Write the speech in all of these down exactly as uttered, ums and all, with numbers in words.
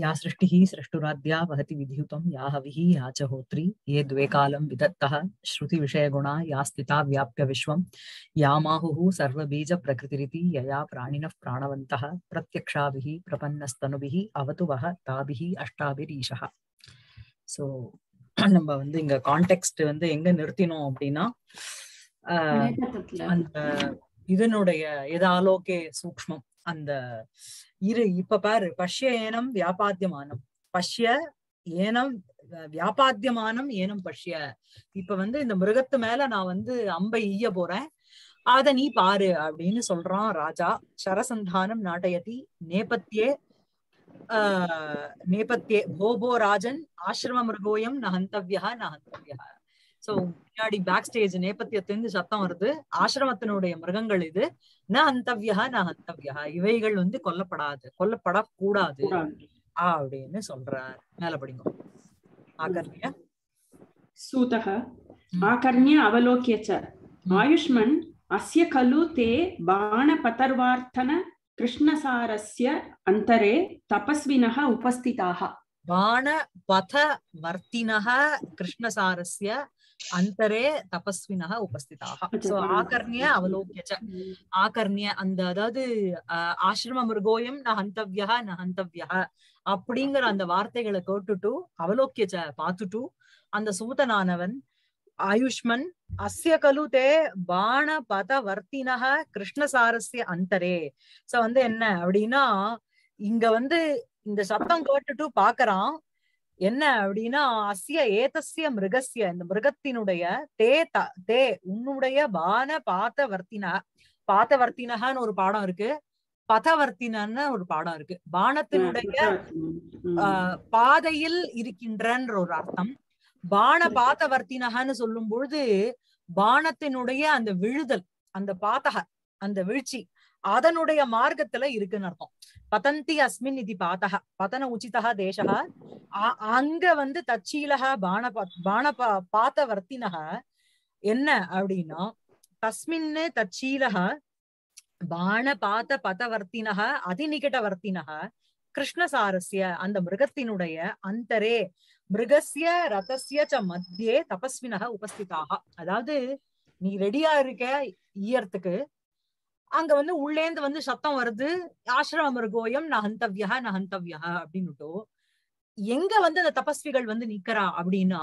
या सृष्टिः सृष्टुराद्या वहति विधियुतं या हविः या च होत्री ये द्वे कालं विधत्तः श्रुतिविषयगुणा या स्थिता व्याप्य विश्वं या माहुः सर्वबीजप्रकृतिरिति यया प्राणिनः प्राणवन्तः प्रत्यक्षाभिः प्रपन्नस्तनुभिः अवतु वः ताभिः अष्टाभिरीशः। सो நம்ம வந்து இங்க கான்டெக்ஸ்ட் வந்து எங்க நிறுத்தினோம் அப்படின்னா அந்த இதனுடைய ஏதாலோகே சூக்ஷ்மம் அந்த இரு இப்ப பாரு பஷ்ய ஏனம் வியாபாத்தியமானம் பஷ்ய ஏனம் வியாபாத்தியமானம் ஏனம் பஷ்ய இப்ப வந்து இந்த மிருகத்து மேல நான் வந்து அம்பை ஈய போறேன் அத நீ பாரு அப்படின்னு சொல்றான் ராஜா। சரசந்தானம் நாட்டயதி நேபத்தியே ஆஹ் நேபத்தியே போ போ ராஜன் ஆசிரம மிருகோயம் ந ஹந்தவ்யா ந ஹந்தவ்யா। சோ முன்னாடி பேக் ஸ்டேஜ் நேபத்தியத்திலிருந்து சத்தம் வருது ஆசிரமத்தினுடைய மிருகங்கள் இது ந ஹந்தவ்யா ந ஹந்தவ்யா இவைகள் வந்து கொல்லப்படாது கொல்லப்படக்கூடாது அப்படின்னு சொல்றார்। மேல படிங்க ஆகர்ணிய சூதஹ ஆகர்ணிய அவலோக்யச்ச ஆயுஷ்மன் அஸ்ய கலு தே பாண பதர்வார்த்தன कृष्णसारस्य अंतरे तपस्विनः उपस्थिताः बाण पथ वर्तिनः कृष्णसारस्य अंतरे तपस्विनः उपस्थिताः। सो आकर्ण्य अवलोक्य च आकर्ण्य अंदादादु आश्रम मृगोयम न हन्तव्यः न हन्तव्यः அப்படிங்கற அந்த வார்த்தைகளை கேட்டுட்டு அவலோக்ய च பார்த்துட்டு அந்த சூதனானவன் आयुष्मन् अस्य कलुते बाणपथवर्तिनः कृष्णसारस्य अंतरे। சோ வந்து என்ன அப்படின்னா இங்க வந்து இந்த சப்தம் கேட்டுட்டு பாக்குறான் என்ன அப்படின்னா அஸ்ய ஏதஸ்ய மிருகஸ்ய இந்த மிருகத்தினுடைய தே தே உன்னுடைய பான பாதவர்த்தின பாதவர்த்தினஹான்னு ஒரு பாடம் இருக்கு பதவர்த்தினன்னு ஒரு பாடம் இருக்கு பானத்தினுடைய அஹ் பாதையில் இருக்கின்றன்ற ஒரு அர்த்தம் பான பாத்தவர்த்தினஹன்னு சொல்லும் பொழுது பானத்தினுடைய அந்த விழுதல் அந்த பாத்தக அந்த வீழ்ச்சி அதனுடைய மார்க்கத்துல இருக்குன்னு அர்த்தம் பதந்தி அஸ்மின் இது பாத்தக பதன உச்சிதா தேசக அங்க வந்து தச்சீலக பான பான பாத்தவர்த்தினக என்ன அப்படின்னா தஸ்மின்னு தச்சீலக பான பாத்த பதவர்த்தினக அதிநிகடவர்த்தினக கிருஷ்ணசாரஸ்ய அந்த மிருகத்தினுடைய அந்தரே மிருகஸ்ய ரதஸ்ய ச மத்தியே தபஸ்வினஹ உபஸ்திதாக। அதாவது நீ ரெடியா இருக்க ஈயறதுக்கு அங்க வந்து உள்ளேந்து வந்து சத்தம் வருது ஆசிரம மிருகோயம் ந ஹந்தவ்யா ந ஹந்தவ்யா அப்படின்னுட்டோ எங்க வந்து அந்த தபஸ்விகள் வந்து நிக்கிறா அப்படின்னா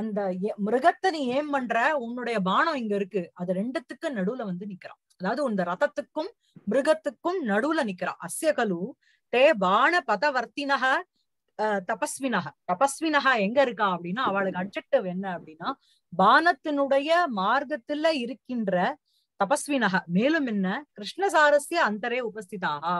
அந்த மிருகத்தை நீ ஏம் பண்ற உன்னுடைய பானம் இங்க இருக்கு அது ரெண்டுத்துக்கு நடுவுல வந்து நிக்கிறான் அதாவது இந்த ரதத்துக்கும் மிருகத்துக்கும் நடுவுல நிக்கிறான் அஸ்ய கலு தே பான பதவர்த்தினஹ தபஸ்வினஹ தபஸ்வினஹ எங்க இருக்கா அப்படின்னா அவளுக்கு அட்ஜெக்டிவ் என்ன அப்படின்னா பானத்தினுடைய மார்க்கத்துல இருக்கின்ற தபஸ்வினஹ மேலும் என்ன கிருஷ்ணசாரஸ்ய அந்தரே உபஸ்திதாஹா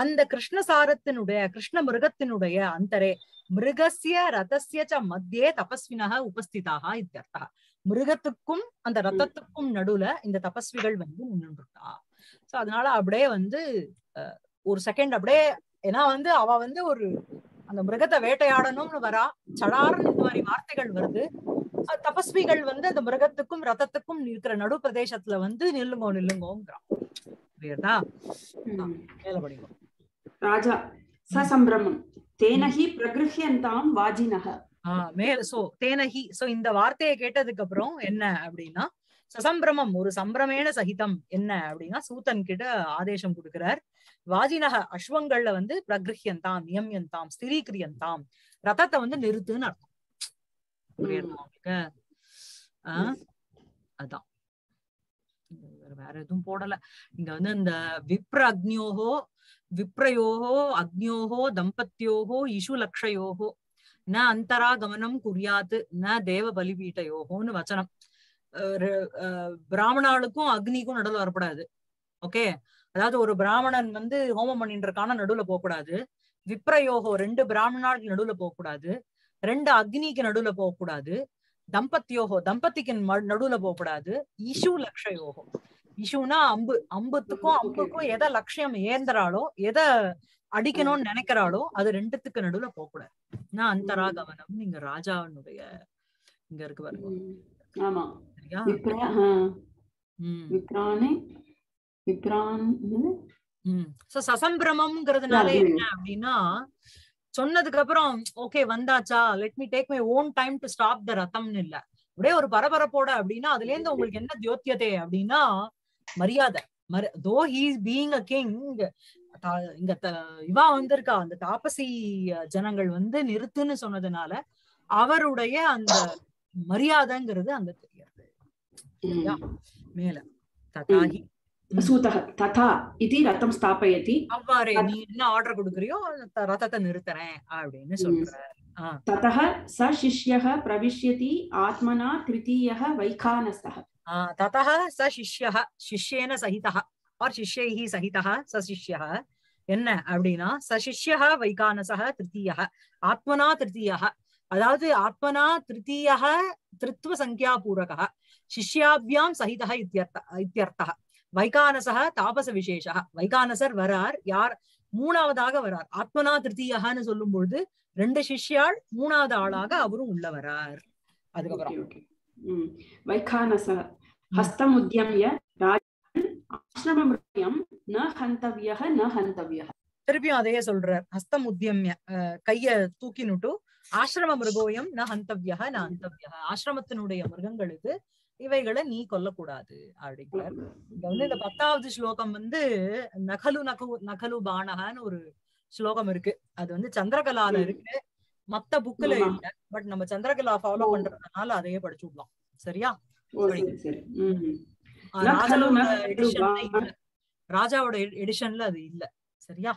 அந்த கிருஷ்ணசாரத்தினுடைய கிருஷ்ண மிருகத்தினுடைய அந்தரே மிருகஸ்ய ரதஸ்ய ச மத்தியே தபஸ்வினஹ உபஸ்திதாஹா இத்யர்த்தா மிருகத்துக்கும் அந்த ரதத்துக்கும் நடுவுல இந்த தபஸ்விகள் வந்து நின்றுட்டா। சோ அதனால அப்படியே வந்து ஒரு செகண்ட் அப்படியே ஏன்னா வந்து அவ வந்து ஒரு அந்த மிருகத்தை வேட்டையாடணும்னு வரா சடார்னு இந்த மாதிரி வார்த்தைகள் வருது தபஸ்விகள் வந்து அந்த மிருகத்துக்கும் ரதத்துக்கும் இருக்கிற நடு பிரதேசத்துல வந்து நில்லுங்கோ நில்லுங்கோங்கிறான் ராஜா சசம்பிரமம் தேனஹி பிரகிருஹ்யந்தாம் வாஜினஹ ஆஹ் மேல சோ தேனஹி சோ இந்த வார்த்தையை கேட்டதுக்கு அப்புறம் என்ன அப்படின்னா சசம்பிரமம் ஒரு சம்பிரமேன சகிதம் என்ன அப்படின்னா சூதன் கிட்ட ஆதேசம் கொடுக்கிறார் வாஜினக அஸ்வங்கள்ல வந்து பிரகிருஹ்யந்தாம் நியம்யந்தாம் ஸ்திரீகிரியந்தாம் ரதத்தை வந்து நிறுத்துன்னு அர்த்தம் ஆஹ் அதான் வேற எதுவும் போடல இங்க வந்து இந்த விப்ர அக்னியோகோ விப்ரயோகோ அக்னியோகோ தம்பத்தியோகோ இஷு லக்ஷயோகோ ந அந்தராகமனம் குறியாது ந தேவ பலிபீட்டயோகோன்னு வச்சனம் பிராமணாளுக்கும் அக்னிக்கும் நடுவுல வரப்படாது ஓகே அதாவது ஒரு பிராமணன் வந்து ஹோமம் பண்ணிட்டு இருக்கான நடுவுல போகக்கூடாது விப்ரயோகோ ரெண்டு பிராமணாளுக்கு நடுவுல போகக்கூடாது ரெண்டு அக்னிக்கு நடுவுல போகக்கூடாது தம்பத்தியோகோ தம்பத்திக்கு நடுவுல போகக்கூடாது இஷு லக்ஷயோகோ இஷுனா அம்பு அம்புத்துக்கும் அம்புக்கும் எதை லட்சியம் ஏந்தராளோ எதை அடிக்கணும்னு நினைக்கிறாளோ அது ரெண்டுத்துக்கு நடுவுல போகக்கூடாது நான் அந்தராகவனம் இங்க ராஜாவனுடைய இங்க இருக்கு பாருங்க ஆமா சசம்பிரமம்ங்கிறதுனால என்ன அப்படின்னா சொன்னதுக்கு அப்புறம் ஓகே வந்தாச்சா, let me take my own time to stop the ரதம்னு இல்ல, அப்படியே ஒரு பரபரப்போட அப்படின்னா அதுல இருந்து உங்களுக்கு என்ன ஜோத்தியதே அப்படின்னா மரியாதை. Though he is being a king, இங்க இவா வந்திருக்கா அந்த தாபசி ஜனங்கள் வந்து நிறுத்துன்னு சொன்னதுனால அவருடைய அந்த மரியாதைங்கிறது அங்க தெரியாது. மேல ததாகி அவ்வாறு நீ என்ன ஆர்டர் கொடுக்கறியோ ரதத்தை நிறுத்துறேன் அப்படின்னு சொல்ற. ததஹ ச சிஷ்யஹ பிரவிஷ்யதி ஆத்மனா த்ரிதீயஹ வைகானஸ்தஹ. ततः स शिष्य शिष्येन सहितः और शिष्यैः सहितः स शिष्यः என்ன அப்படின்னா स शिष्यः வைகானசः तृतीयः आत्मना तृतीयः. அதாவது आत्मना तृतीयः तृत्व संख्या पूरकः शिष्याभ्यां सहितः इत्यर्थः. வைகானசः तापस विशेषः, வைகானசர் வரார், யார் மூணாவதாக வரார். ஆத்மனா திருத்தீயஹன்னு சொல்லும் பொழுது ரெண்டு சிஷ்யாள் மூணாவது ஆளாக அவரும் உள்ள வரார். அதுக்கப்புறம் வைகானச ஹஸ்தமுத்யம்ய ராஜன் ஆஶ்ரமம்யம் ந ஹந்தவ்யஹ ந ஹந்தவ்யஹ. திருப்பியும் அதையே சொல்றார், ஹஸ்தமுத்யம்ய கைய தூக்கினுட்டு ஆஶ்ரம மிருகோயம் ந ஹந்தவ்யஹ ந ஹந்தவ்யஹ, ஆஶ்ரமத்தினுடைய மிருகங்களுக்கு இவைகளை நீ கொல்லக்கூடாது அப்படிங்கிறார். இங்க வந்து இந்த பத்தாவது ஸ்லோகம் வந்து நகலு நகு நகலு பானஹான்னு ஒரு ஸ்லோகம் இருக்கு, அது வந்து சந்திரகலால இருக்கு, மத்த புக்ல இல்ல. பட் நம்ம சந்திரகலா ஃபாலோ பண்றதுனால அதையே படிச்சுடலாம். சரியா, ராஜாவோட எடிஷன்ல அது இல்ல. சரியா,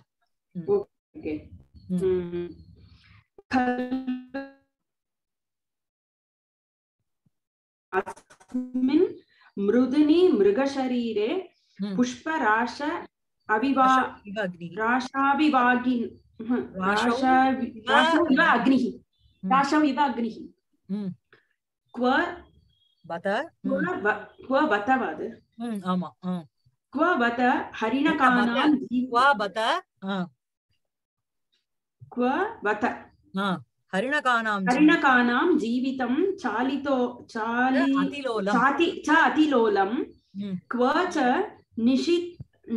மிருதுனி மிருகசரீரே புஷ்பராஷ அவிவாகினி हरिणकानां जीवितं चालितो च अतिलोलं क्व च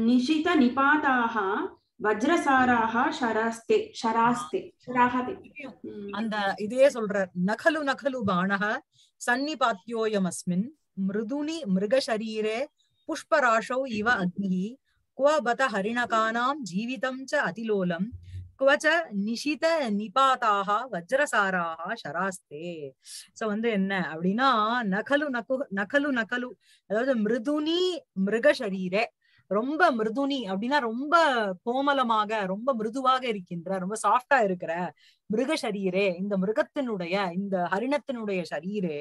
निशित निपाताः வஜ்ரசாராஹ ஷராஸ்தே ஷராஸ்தே ஷராஹதே. அந்த இதே சொல்றார், நகலு நகலு பாணஹ சன்னிபாத்யோயமஸ்மின் மிருதுனி மிருகசரீரே புஷ்பராஷௌ இவ அக்னிஹி க்வபத ஹரிணகானாம் ஜீவிதம் ச அதிலோலம் க்வச நிஷித நிபாதாஹ வஜ்ரசாராஹ ஷராஸ்தே. சோ வந்து என்ன அப்படின்னா நகலு நகு நகலு நகலு அதாவது மிருதுனி மிருகசரீரே, ரொம்ப மிருதுனி அப்படின்னா ரொம்ப கோமலமாக ரொம்ப மிருதுவாக இருக்கின்ற ரொம்ப சாஃப்டா இருக்கிற மிருக சரீரே, இந்த மிருகத்தினுடைய இந்த ஹரிணத்தினுடைய சரீரே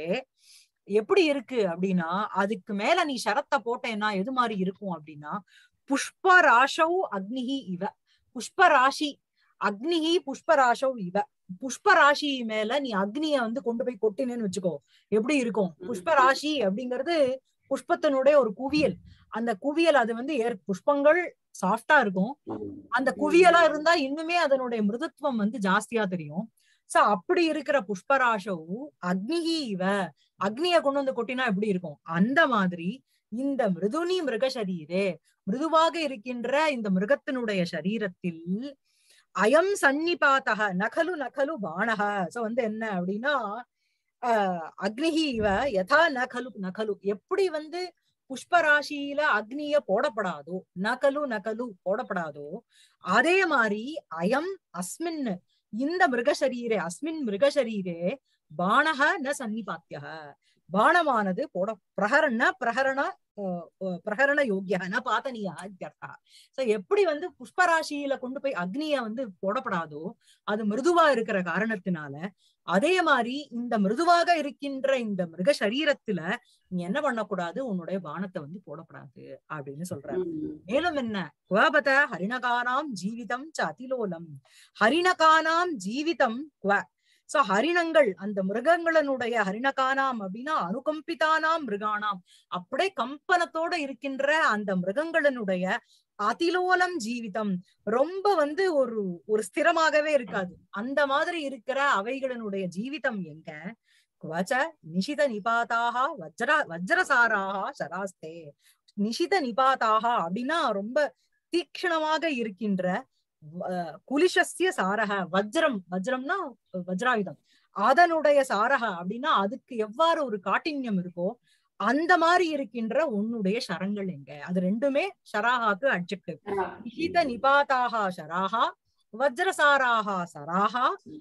எப்படி இருக்கு அப்படின்னா அதுக்கு மேல நீ ஷரத்தை போட்டேன்னா எது மாதிரி இருக்கும் அப்படின்னா புஷ்பராஷவ் அக்னிஹி இவ, புஷ்பராசி அக்னிஹி புஷ்பராஷவ் இவ, புஷ்பராசி மேல நீ அக்னிய வந்து கொண்டு போய் கொட்டினேன்னு வச்சுக்கோ எப்படி இருக்கும். புஷ்பராசி அப்படிங்கிறது புஷ்பத்தினுடைய ஒரு குவியல், அந்த குவியல் அது வந்து ஏர் புஷ்பங்கள் சாஃப்டா இருக்கும், அந்த குவியலா இருந்தா இன்னுமே அதனுடைய மிருதுத்துவம் வந்து ஜாஸ்தியா தெரியும். சோ அப்படி இருக்கிற புஷ்பராஷவு அக்னிஹி இவ, அக்னிய கொண்டு வந்து கொட்டினா எப்படி இருக்கும் அந்த மாதிரி இந்த மிருதுனி மிருக சரீரே, மிருதுவாக இருக்கின்ற இந்த மிருகத்தினுடைய சரீரத்தில் அயம் சன்னிபாத்தக நகலு நகலு பாணக. சோ வந்து என்ன அப்படின்னா அஹ் அக்னிஹி இவ யதா நகலு நகலு, எப்படி வந்து புஷ்பராசியில அக்னிய போடப்படாதோ நகலு நகலு போடப்படாதோ அதே மாதிரி அயம் அஸ்மின் இந்த மிருகசரீரே அஸ்மின் மிருகசரீரே பாணக ந சன்னிபாத்தியக, பாணமானது போட பிரகரண பிரகரண பிரகரண யோகியா ந பாதனியா இத்யர்த்தா. சோ எப்படி வந்து புஷ்பராசியில கொண்டு போய் அக்னிய வந்து போடப்படாதோ அது மிருதுவா இருக்கிற காரணத்தினால அதே மாதிரி இந்த மிருதுவாக இருக்கின்ற இந்த மிருக சரீரத்துல நீ என்ன பண்ணக்கூடாது, உன்னுடைய பானத்தை வந்து போடப்படாது அப்படின்னு சொல்றாரு. மேலும் என்ன குவபத ஹரிணகானாம் ஜீவிதம் ச அதிலோலம், ஹரிணகானாம் ஜீவிதம் குவ, சோ ஹரிணங்கள் அந்த மிருகங்களினுடைய ஹரிணகானாம் அப்படின்னா அனுகம்பிதானாம் மிருகானாம் அப்படியே கம்பனத்தோட இருக்கின்ற அந்த மிருகங்களினுடைய அதிலோலம் ஜீவிதம் ரொம்ப வந்து ஒரு ஒரு ஸ்திரமாகவே இருக்காது அந்த மாதிரி இருக்கிற அவைகளினுடைய ஜீவிதம் எங்க குவச்ச நிஷித நிபாதாக வஜ்ர வஜ்ரசாராக சராஸ்தே. நிஷித நிபாதாக அப்படின்னா ரொம்ப தீக்ஷணமாக இருக்கின்ற कुलिशस्य सारः वज्रम वज्रमना वज्रायुधम அதனுடைய சாரஹ அப்படின்னா அதுக்கு எவ்வாறு ஒரு காட்டின்யம் இருக்கோ அந்த மாதிரி இருக்கின்ற உன்னுடைய சரங்கள் எங்க அது ரெண்டுமே ஷராஹாக்கு அட்ஜெக்டிவ் இஹித நிபாதாஹ ஷராஹா वज्रसाराः सराः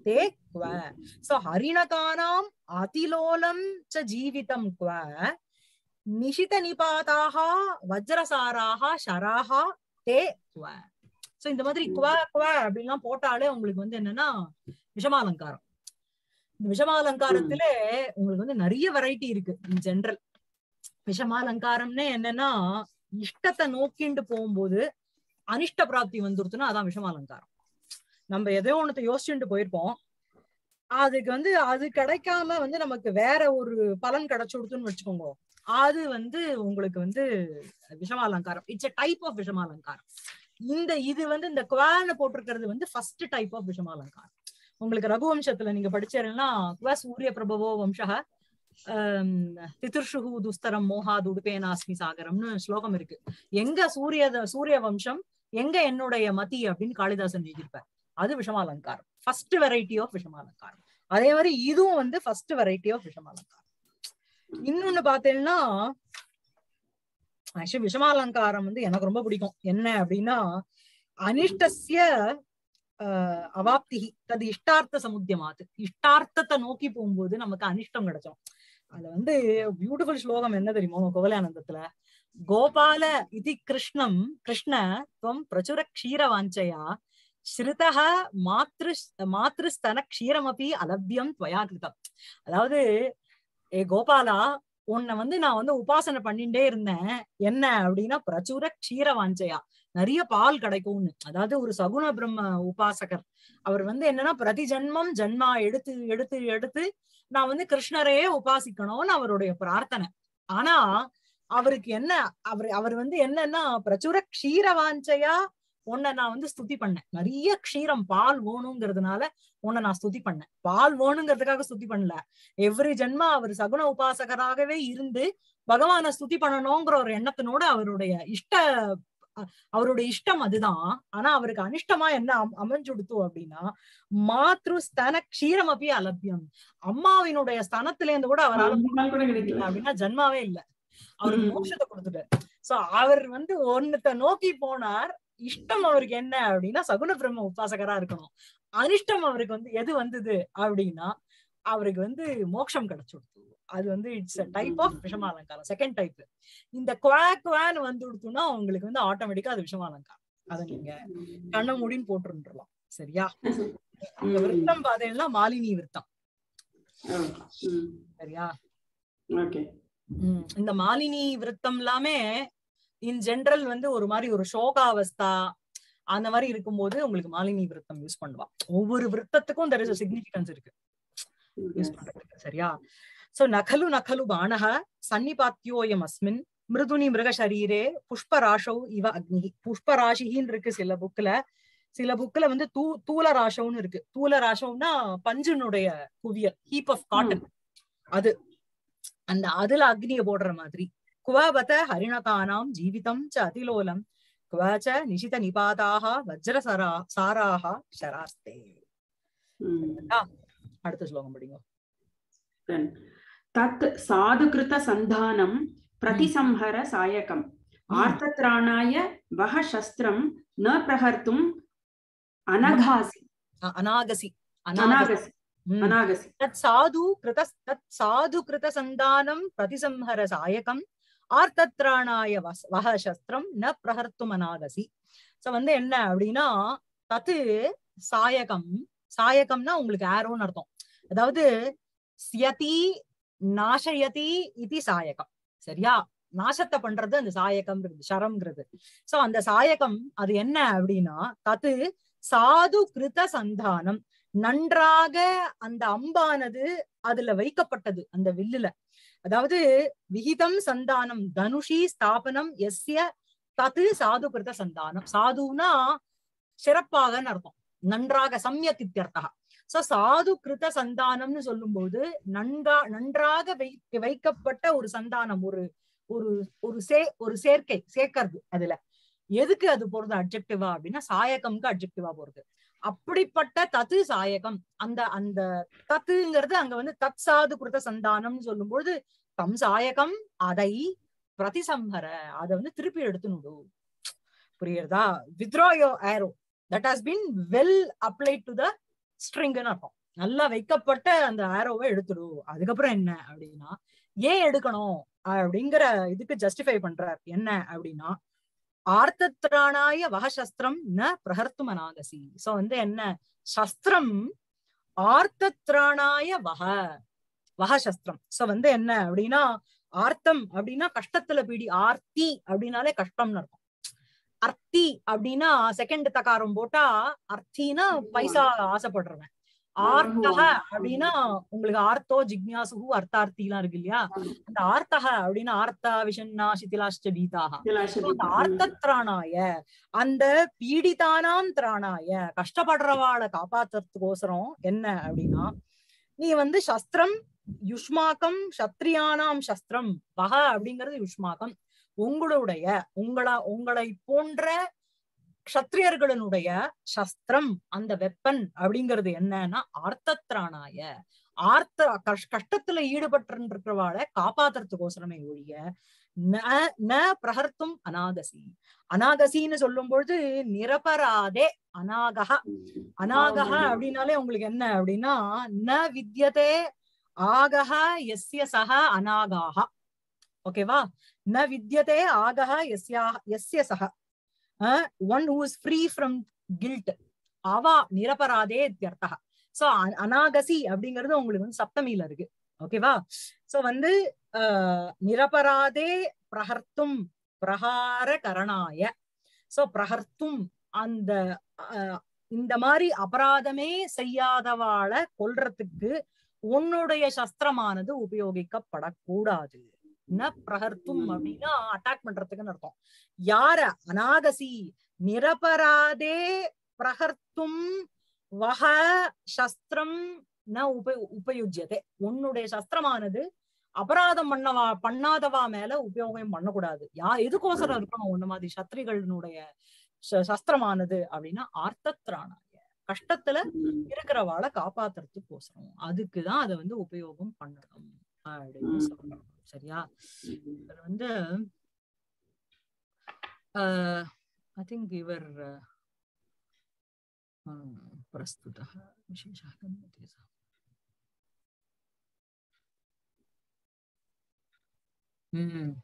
ते क्व सो हरिणकानां अतिलोलं च जीवितं क्व निशित निपाताः वज्रसाराः शराः ते क्व सो இந்த மாதிரி क्व क्व அப்படிலாம் போட்டாலே உங்களுக்கு வந்து என்னன்னா விஷமாலங்காரம் இந்த விஷமாலங்காரத்துல உங்களுக்கு வந்து நிறைய வெரைட்டி இருக்கு இன் ஜெனரல் விஷமாலங்காரம்னே என்னன்னா இஷ்டத்தை நோக்கிண்டு போகும்போது அனிஷ்ட பிராப்தி வந்துருதுன்னா அதான் விஷமாலங்காரம் நம்ம எதோ ஒண்ணு யோசிச்சுட்டு போயிருப்போம் அதுக்கு வந்து அது கிடைக்காம வந்து நமக்கு வேற ஒரு பலன் கிடைச்சு கொடுத்துன்னு வச்சுக்கோங்க அது வந்து உங்களுக்கு வந்து விஷமாலங்காரம் இட்ஸ் எ டைப் ஆஃப் விஷமாலங்காரம் இந்த இது வந்து இந்த குவான்னு போட்டிருக்கிறது வந்து ஃபர்ஸ்ட் டைப் ஆஃப் விஷமாலங்காரம் உங்களுக்கு ரகுவம்சத்துல நீங்க படிச்சீங்கன்னா குவா சூரிய பிரபவோ வம்சஹ திதிர்ஷுஹு துஸ்தரம் மோஹாத் உடுபேனாஸ்மி சாகரம்னு ஸ்லோகம் இருக்கு எங்க சூரிய சூரிய வம்சம் எங்க என்னுடைய மதி அப்படின்னு காளிதாசன் எழுதியிருப்பார் அது விஷமாலங்காரம் ஃபர்ஸ்ட் வெரைட்டி ஆஃப் விஷமாலங்காரம் அதே மாதிரி இதுவும் வந்து ஃபர்ஸ்ட் வெரைட்டி ஆஃப் விஷமாலங்காரம் இன்னொன்னு பார்த்தீங்கன்னா ஆக்சுவலி விஷமாலங்காரம் வந்து எனக்கு ரொம்ப பிடிக்கும் என்ன அப்படின்னா அனிஷ்டஸ்ய அவாப்தி தது இஷ்டார்த்த சமுத்தியமாது இஷ்டார்த்தத்தை நோக்கி போகும்போது நமக்கு அனிஷ்டம் கிடைச்சோம் அது வந்து பியூட்டிஃபுல் ஸ்லோகம் என்ன தெரியுமோ கோவலானந்தத்துல கோபால இது கிருஷ்ணம் கிருஷ்ண துவம் பிரச்சுர க்ஷீர வாஞ்சையா ஸ்ருதஹ மாத்ரு மாத்ருஸ்தன க்ஷீரமபி அலப்தியம் துவயா கிருதம் அதாவது ஏ கோபாலா உன்னை வந்து நான் வந்து உபாசனை பண்ணிட்டே இருந்தேன் என்ன அப்படின்னா பிரச்சுர க்ஷீர வாஞ்சையா நிறைய பால் கிடைக்கும்னு அதாவது ஒரு சகுன பிரம்ம உபாசகர் அவர் வந்து என்னன்னா பிரதி ஜென்மம் ஜென்மா எடுத்து எடுத்து எடுத்து நான் வந்து கிருஷ்ணரையே உபாசிக்கணும்னு அவருடைய பிரார்த்தனை ஆனா அவருக்கு என்ன அவர் அவர் வந்து என்னன்னா பிரச்சுர க்ஷீர வாஞ்சையா உன்னை நான் வந்து ஸ்துதி பண்ணேன் நிறைய க்ஷீரம் பால் வேணுங்கிறதுனால உன்னை நான் ஸ்துதி பண்ணேன் பால் வேணுங்கிறதுக்காக ஸ்துதி பண்ணல எவ்ரி ஜென்மா அவர் சகுன உபாசகராகவே இருந்து பகவானை ஸ்துதி பண்ணணுங்கிற ஒரு எண்ணத்தினோட அவருடைய இஷ்ட அவருடைய இஷ்டம் அதுதான் ஆனா அவருக்கு அனிஷ்டமா என்ன அமைஞ்சுடுத்து அப்படின்னா மாத்ரு ஸ்தன க்ஷீரம் அப்படி அலபியம் அம்மாவினுடைய ஸ்தனத்துல இருந்து கூட அவரால் அப்படின்னா ஜென்மாவே இல்லை அவருக்கு மோட்சத்தை கொடுத்துட்டாரு சோ அவர் வந்து ஒன்னத்தை நோக்கி போனார் இஷ்டம் அவருக்கு என்ன அப்படின்னா சகுன பிரம்ம உபாசகரா இருக்கணும் அனிஷ்டம் அவருக்கு வந்து எது வந்தது அப்படின்னா அவருக்கு வந்து மோட்சம் கிடைச்சுடுத்து அது வந்து இட்ஸ் அ டைப் ஆஃப் விஷமாலங்காரம் செகண்ட் டைப் இந்த குவாக் குவான் வந்து கொடுத்தோம்னா உங்களுக்கு வந்து ஆட்டோமேட்டிக்கா அது விஷமாலங்காரம் அதை நீங்க கண்ண மூடின்னு போட்டுருந்துடலாம் சரியா இந்த விருத்தம் பாத்தீங்கன்னா மாலினி விருத்தம் சரியா இந்த மாலினி விருத்தம் எல்லாமே இன் ஜென்ரல் வந்து ஒரு மாதிரி ஒரு சோகாவஸ்தா அந்த மாதிரி இருக்கும்போது உங்களுக்கு மாலினி விருத்தம் யூஸ் பண்ணுவா ஒவ்வொரு விருத்தத்துக்கும் there is a significance இருக்கு யூஸ் பண்றதுக்கு சரியா சோ நகலு நகலு பானஹ சன்னிபாத்யோயம் அஸ்மின் மிருதுனி மிருக சரீரே புஷ்பராஷௌ இவ அக்னி புஷ்பராசின்னு இருக்கு சில புக்ல சில புக்ல வந்து தூ தூளராசம்னு இருக்கு தூளராசம்னா பஞ்சுனுடைய குவியல் ஹீப் ஆஃப் காட்டன் அது அந்த அதுல அக்னியை போடுற மாதிரி குவபத ஹரிணகானாம் ஜீவிதம் ச அதிலோலம் குவச நிஷித நிபாதாக வஜ்ரசரா சாராக ஷராஸ்தே அடுத்த ஸ்லோகம் படிங்க தத் சாதுகிருத சந்தானம் பிரதிசம்ஹர சாயகம் ஆர்த்தத்ராணாய வஹ சஸ்திரம் ந பிரஹர்த்தும் அனகாசி அநாகசி அநாகசி அநாகசி தத் சாது கிருத தத் சாது கிருத சந்தானம் பிரதிசம்ஹர சாயகம் ஆர்த்தத்ராணாய வஹ சஸ்திரம் ந பிரஹர்த்தும் அநாகசி சோ வந்து என்ன அப்படின்னா தத்து சாயகம் சாயகம்னா உங்களுக்கு ஆரோன்னு அர்த்தம் அதாவது சியதி நாசயதி இது சாயகம் சரியா நாசத்தை பண்றது அந்த சாயகம் சரம்ங்கிறது சோ அந்த சாயகம் அது என்ன அப்படின்னா தத்து சாது கிருத சந்தானம் நன்றாக அந்த அம்பானது அதுல வைக்கப்பட்டது அந்த வில்லுல அதாவது விகிதம் சந்தானம் தனுஷி ஸ்தாபனம் எஸ்ய தது சாது கிருத சந்தானம் சாதுனா சிறப்பாகன்னு அர்த்தம் நன்றாக சம்யக் இத்தியர்த்தா சோ சாது கிருத சந்தானம்னு சொல்லும் போது நன்கா நன்றாக வை வைக்கப்பட்ட ஒரு சந்தானம் ஒரு ஒரு ஒரு சே ஒரு சேர்க்கை சேர்க்கிறது அதுல எதுக்கு அது போறது அட்ஜெக்டிவா அப்படின்னா சாயகம்க்கு அட்ஜெக்டிவா போறது. அப்படிப்பட்ட தத்து சாயகம் அந்த அந்த தத்துங்கிறது அங்க வந்து தத் சாது கிருத சந்தானம்னு சொல்லும்போது தம் சாயகம் அதை பிரதிசம்ஹர அதை வந்து திருப்பி எடுத்துனுடு. புரியுறதா? withdraw your arrow that has been well applied to the string ன்னு அர்த்தம். நல்லா வைக்கப்பட்ட அந்த ஆரோவை எடுத்துடு. அதுக்கப்புறம் என்ன அப்படின்னா ஏன் எடுக்கணும் அப்படிங்கிற இதுக்கு ஜஸ்டிஃபை பண்றார். என்ன அப்படின்னா ஆர்த்தத்ராணாய வகசஸ்திரம் ந பிரஹர்த்து மனாகசி. சோ வந்து என்ன சஸ்திரம் ஆர்த்தத்ராணாய வக வகசஸ்திரம். சோ வந்து என்ன அப்படின்னா ஆர்த்தம் அப்படின்னா கஷ்டத்துல பீடி, ஆர்த்தி அப்படின்னாலே கஷ்டம்னு இருக்கும். அர்த்தி அப்படின்னா செகண்ட் தகாரம் போட்டா அர்த்தினா பைசா ஆசைப்படுறவன். ஆர்த்தக அப்படின்னா உங்களுக்கு ஆர்த்தோ ஜிக்யாசு அர்த்தார்த்தி எல்லாம் இருக்கு இல்லையா, அந்த ஆர்த்தக அப்படின்னா ஆர்த்தா விஷன்னா சிதிலாஷ்ட பீதாக ஆர்த்தத்ராணாய அந்த பீடிதானாம் திராணாய கஷ்டப்படுறவாளை காப்பாத்துறதுக்கோசரம் என்ன அப்படின்னா நீ வந்து சஸ்திரம் யுஷ்மாக்கம் சத்ரியானாம் சஸ்திரம் வக அப்படிங்கிறது யுஷ்மாக்கம் உங்களுடைய உங்களா உங்களை போன்ற க்ஷத்ரியர்களுடைய சஸ்திரம் அந்த வெப்பன் அப்படிங்கிறது என்னன்னா ஆர்த்தத்ராணாய ஆர்த்த கஷ்டத்துல ஈடுபட்டு இருக்கிறவாளை காப்பாத்துறதுக்கோசரமே ஒழிய ந ந பிரஹர்த்தும் அநாகசி. அநாகசின்னு சொல்லும் பொழுது நிரபராதே அநாகஹ. அநாகஹ அப்படின்னாலே உங்களுக்கு என்ன அப்படின்னா ந வித்யதே ஆகஹ யஸ்ய சஹ அநாகாஹ. ஓகேவா? ந வித்யதே ஆகஹ யஸ்யா யஸ்ய சஹ Uh, one who is free from guilt. Aava நிரபராதே இத்யர்த்தஹ. So அநாகசி அப்படிங்கிறது உங்களுக்கு வந்து சப்தமியில இருக்கு. ஓகேவா? சோ வந்து நிரபராதே பிரஹர்த்தும் பிரஹார கரணாய. சோ பிரஹர்த்தும் அந்த இந்த மாதிரி அபராதமே செய்யாதவாளை கொல்றதுக்கு உன்னுடைய சஸ்திரமானது உபயோகிக்கப்படக்கூடாது. ந பிரஹர்த்தும் அப்படின்னா அட்டாக் பண்றதுக்குன்னு அர்த்தம். யார அநாகசி நிரபராதே பிரஹர்த்தும் வஹ சஸ்திரம் ந உப உபயுஜ்யதே. உன்னுடைய சஸ்திரமானது அபராதம் பண்ணவா பண்ணாதவா மேல உபயோகம் பண்ணக்கூடாது. யா எதுக்கோசரம் இருக்கணும் ஒண்ணு மாதிரி சத்ரிகளுடைய சஸ்திரமானது அப்படின்னா ஆர்த்தத்ராணாய கஷ்டத்துல இருக்கிறவாளை காப்பாத்துறதுக்கோசரம் அதுக்குதான் அதை வந்து உபயோகம் பண்ணணும் அப்படின்னு சொல்றோம். சரியா? வந்து ஐ திங்க் இவர் பிரஸ்துத விசேஷாக ம்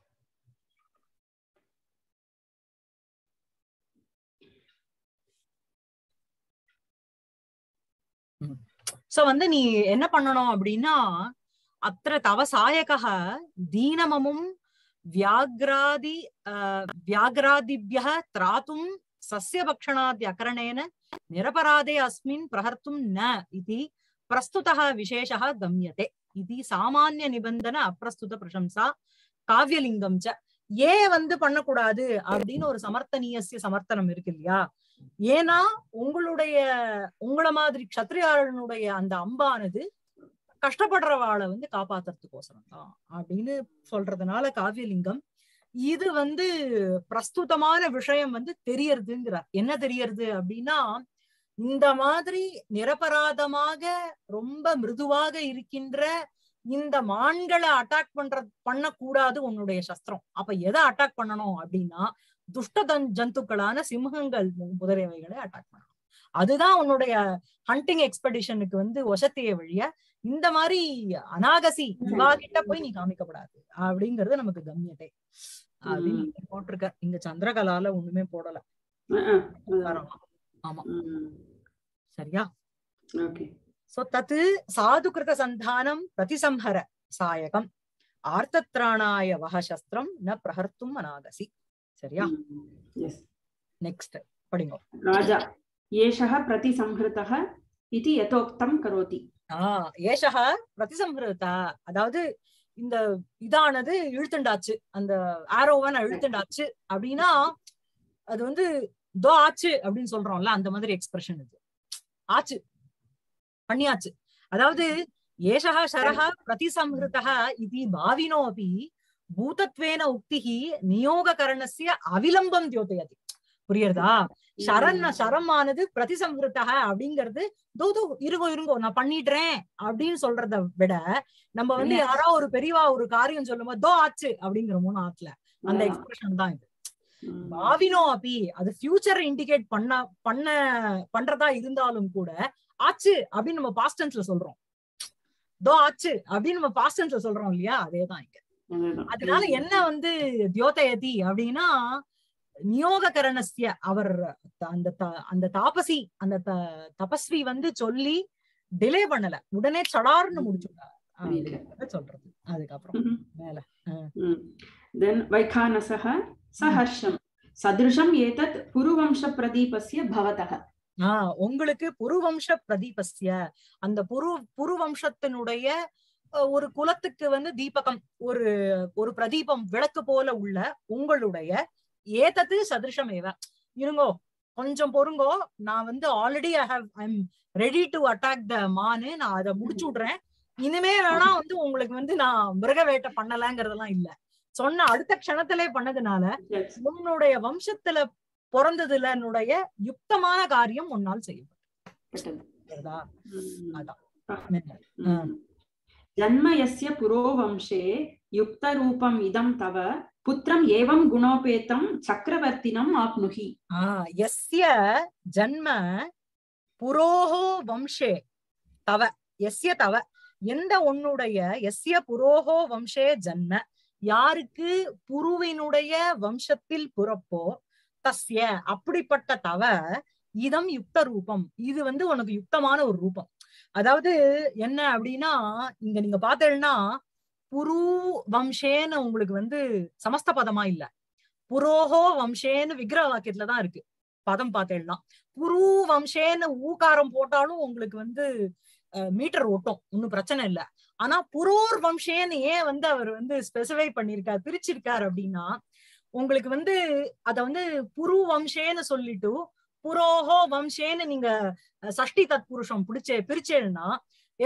ம் சோ வந்து நீ என்ன பண்ணணும் அப்படின்னா அத்திர தவ சாயகஹ தீனமமும் வியாக்ராதி வியாக்ராதிப்யஹ த்ராதும் சஸ்யபக்ஷணாதி அகரணேன நிரபராதே அஸ்மின் பிரஹர்த்தும் ந இதி பிரஸ்துதஹ விசேஷஹ கம்யதே. இதி சாமான்ய நிபந்தன அப்ரஸ்துத பிரசம்சா காவ்யலிங்கம் ச. ஏன் வந்து பண்ணக்கூடாது அப்படின்னு ஒரு சமர்த்தனீயசிய சமர்த்தனம் இருக்கு இல்லையா? ஏன்னா உங்களுடைய உங்களை மாதிரி க்ஷத்ரியாளனுடைய அந்த அம்பானது கஷ்டப்படுறவாளை வந்து காப்பாத்துறதுக்கோசரம் தான் அப்படின்னு சொல்றதுனால காவியலிங்கம் இது வந்து பிரஸ்துதமான விஷயம் வந்து தெரியறதுங்கிறார். என்ன தெரியறது அப்படின்னா இந்த மாதிரி நிரபராதமாக ரொம்ப மிருதுவாக இருக்கின்ற இந்த மான்களை அட்டாக் பண்ற பண்ணக்கூடாது உன்னுடைய சஸ்திரம். அப்ப எதை அட்டாக் பண்ணணும் அப்படின்னா துஷ்ட தன் ஜந்துக்களான சிம்ஹங்கள் முதலியவைகளை அட்டாக் பண்ணணும். அதுதான் உன்னுடைய ஹண்டிங் எக்ஸ்பெடிஷனுக்கு வந்து ஒசத்திய வழிய இந்த மாதிரி அநாகசி கிட்ட போய் நீ காமிக்கப்படாது அப்படிங்கறது நமக்கு கம்யத்தை அப்படின்னு போட்டிருக்க. இங்க சந்திரகலால ஒண்ணுமே போடல. ஆமா. சரியா? சோ தத்து சாது கிருத சந்தானம் பிரதிசம்ஹர சாயகம் ஆர்த்தத்ராணாய வகசஸ்திரம் ந பிரஹர்த்தும் அநாகசி. சரியா? நெக்ஸ்ட் படிங்க. ராஜா ஏஷஹ பிரதிசம்ஹ்ருதஹ இதி யதோக்தம் கரோதி. ஆஹ் ஏஷஹ பிரதிசம்ஹ்ருதா அதாவது இந்த இதானது இழுத்துண்டாச்சு அந்த ஆரோவை நான் இழுத்துண்டாச்சு அப்படின்னா அது வந்து தோ ஆச்சு அப்படின்னு சொல்றோம்ல அந்த மாதிரி எக்ஸ்பிரஷன் இது ஆச்சு பண்ணியாச்சு. அதாவது ஏஷஹ ஷரஹ பிரதிசம்ஹ்ருதஹ இதி பாவினோபி பூதத்வேன உக்திஹி நியோககரணஸ்ய அவிலம்பம் தியோதயதி. புரியுதா? சரண சரமானது பிரதிசம்கிருத்தக அப்படிங்கிறது தூது இருங்கோ இருங்கோ நான் பண்ணிடுறேன் அப்படின்னு சொல்றத விட நம்ம வந்து யாரோ ஒரு பெரியவா ஒரு காரியம் சொல்லும் போது தோ ஆச்சு அப்படிங்கிற மூணு ஆத்துல அந்த எக்ஸ்பிரஷன் தான் இது. பாவினோ அப்படி அது ஃபியூச்சர் இண்டிகேட் பண்ண பண்ண பண்றதா இருந்தாலும் கூட ஆச்சு அப்படின்னு நம்ம பாஸ்ட் டென்ஸ்ல சொல்றோம், தோ ஆச்சு அப்படின்னு நம்ம பாஸ்ட் டென்ஸ்ல சொல்றோம் இல்லையா? அதேதான் இங்க. அதனால என்ன வந்து தியோதயதி அப்படின்னா நியோகரணசிய அவர் அந்த அந்த தாபசி அந்த தபஸ்வி வந்து சொல்லி டிலே பண்ணல, உடனே சடார்னு முடிச்சுட்டாங்க சொல்றது. அதுக்கப்புறம் மேல தென் வைகானசஹ சஹர்ஷம் சத்ருஷம் ஏதத் புருவம்ச பிரதீபஸ்ய பவதஹ. ஆஹ் உங்களுக்கு புருவம்ச பிரதீபஸ்ய அந்த புரு புருவம்சத்தினுடைய ஒரு குலத்துக்கு வந்து தீபகம் ஒரு ஒரு பிரதீபம் விளக்கு போல உள்ள உங்களுடைய ஏதது சதிருஷம் ஏவ இருங்கோ கொஞ்சம் பொறுங்கோ நான் வந்து already I have I am ready to attack the மானு நான் அதை முடிச்சு விடுறேன். இனிமே வேணா வந்து உங்களுக்கு வந்து நான் மிருக வேட்டை பண்ணலங்கிறதெல்லாம் இல்ல, சொன்ன அடுத்த க்ஷணத்திலே பண்ணதுனால உன்னுடைய வம்சத்துல பிறந்ததுல என்னுடைய யுக்தமான காரியம் உன்னால் செய்யப்படும். ஜன்மயஸ்ய புரோவம்சே யுக்த ரூபம் இதம் தவ புத்திரம் ஏவம் குணோபேதம் சக்கரவர்த்தினம் ஆப்னுஹி. ஆஹ் யஸ்ய ஜன்ம புரோஹோ வம்சே தவ யஸ்ய தவ எந்த உன்னுடைய யஸ்ய புரோஹோ வம்சே ஜன்ம யாருக்கு புருவினுடைய வம்சத்தில் புறப்போ தஸ்ய அப்படிப்பட்ட தவ இதம் யுக்த ரூபம் இது வந்து உனக்கு யுக்தமான ஒரு ரூபம். அதாவது என்ன அப்படின்னா இங்க நீங்க பார்த்தேன்னா புரு வம்சேன்னு உங்களுக்கு வந்து சமஸ்த பதமா இல்ல, புரோஹோ வம்சேன்னு விக்கிரக வாக்கியத்துலதான் இருக்கு பதம் பார்த்தேன்னா. புரு வம்சேன்னு ஊகாரம் போட்டாலும் உங்களுக்கு வந்து மீட்டர் ஓட்டும் ஒன்னும் பிரச்சனை இல்ல. ஆனா புரோர் வம்சேன்னு ஏன் வந்து அவர் வந்து ஸ்பெசிஃபை பண்ணிருக்காரு பிரிச்சிருக்காரு அப்படின்னா உங்களுக்கு வந்து அத வந்து புரு வம்சேன்னு சொல்லிட்டு புரோஹோ வம்சேன்னு நீங்க சஷ்டி தத்புருஷம் பிடிச்சே பிரிச்சேன்னா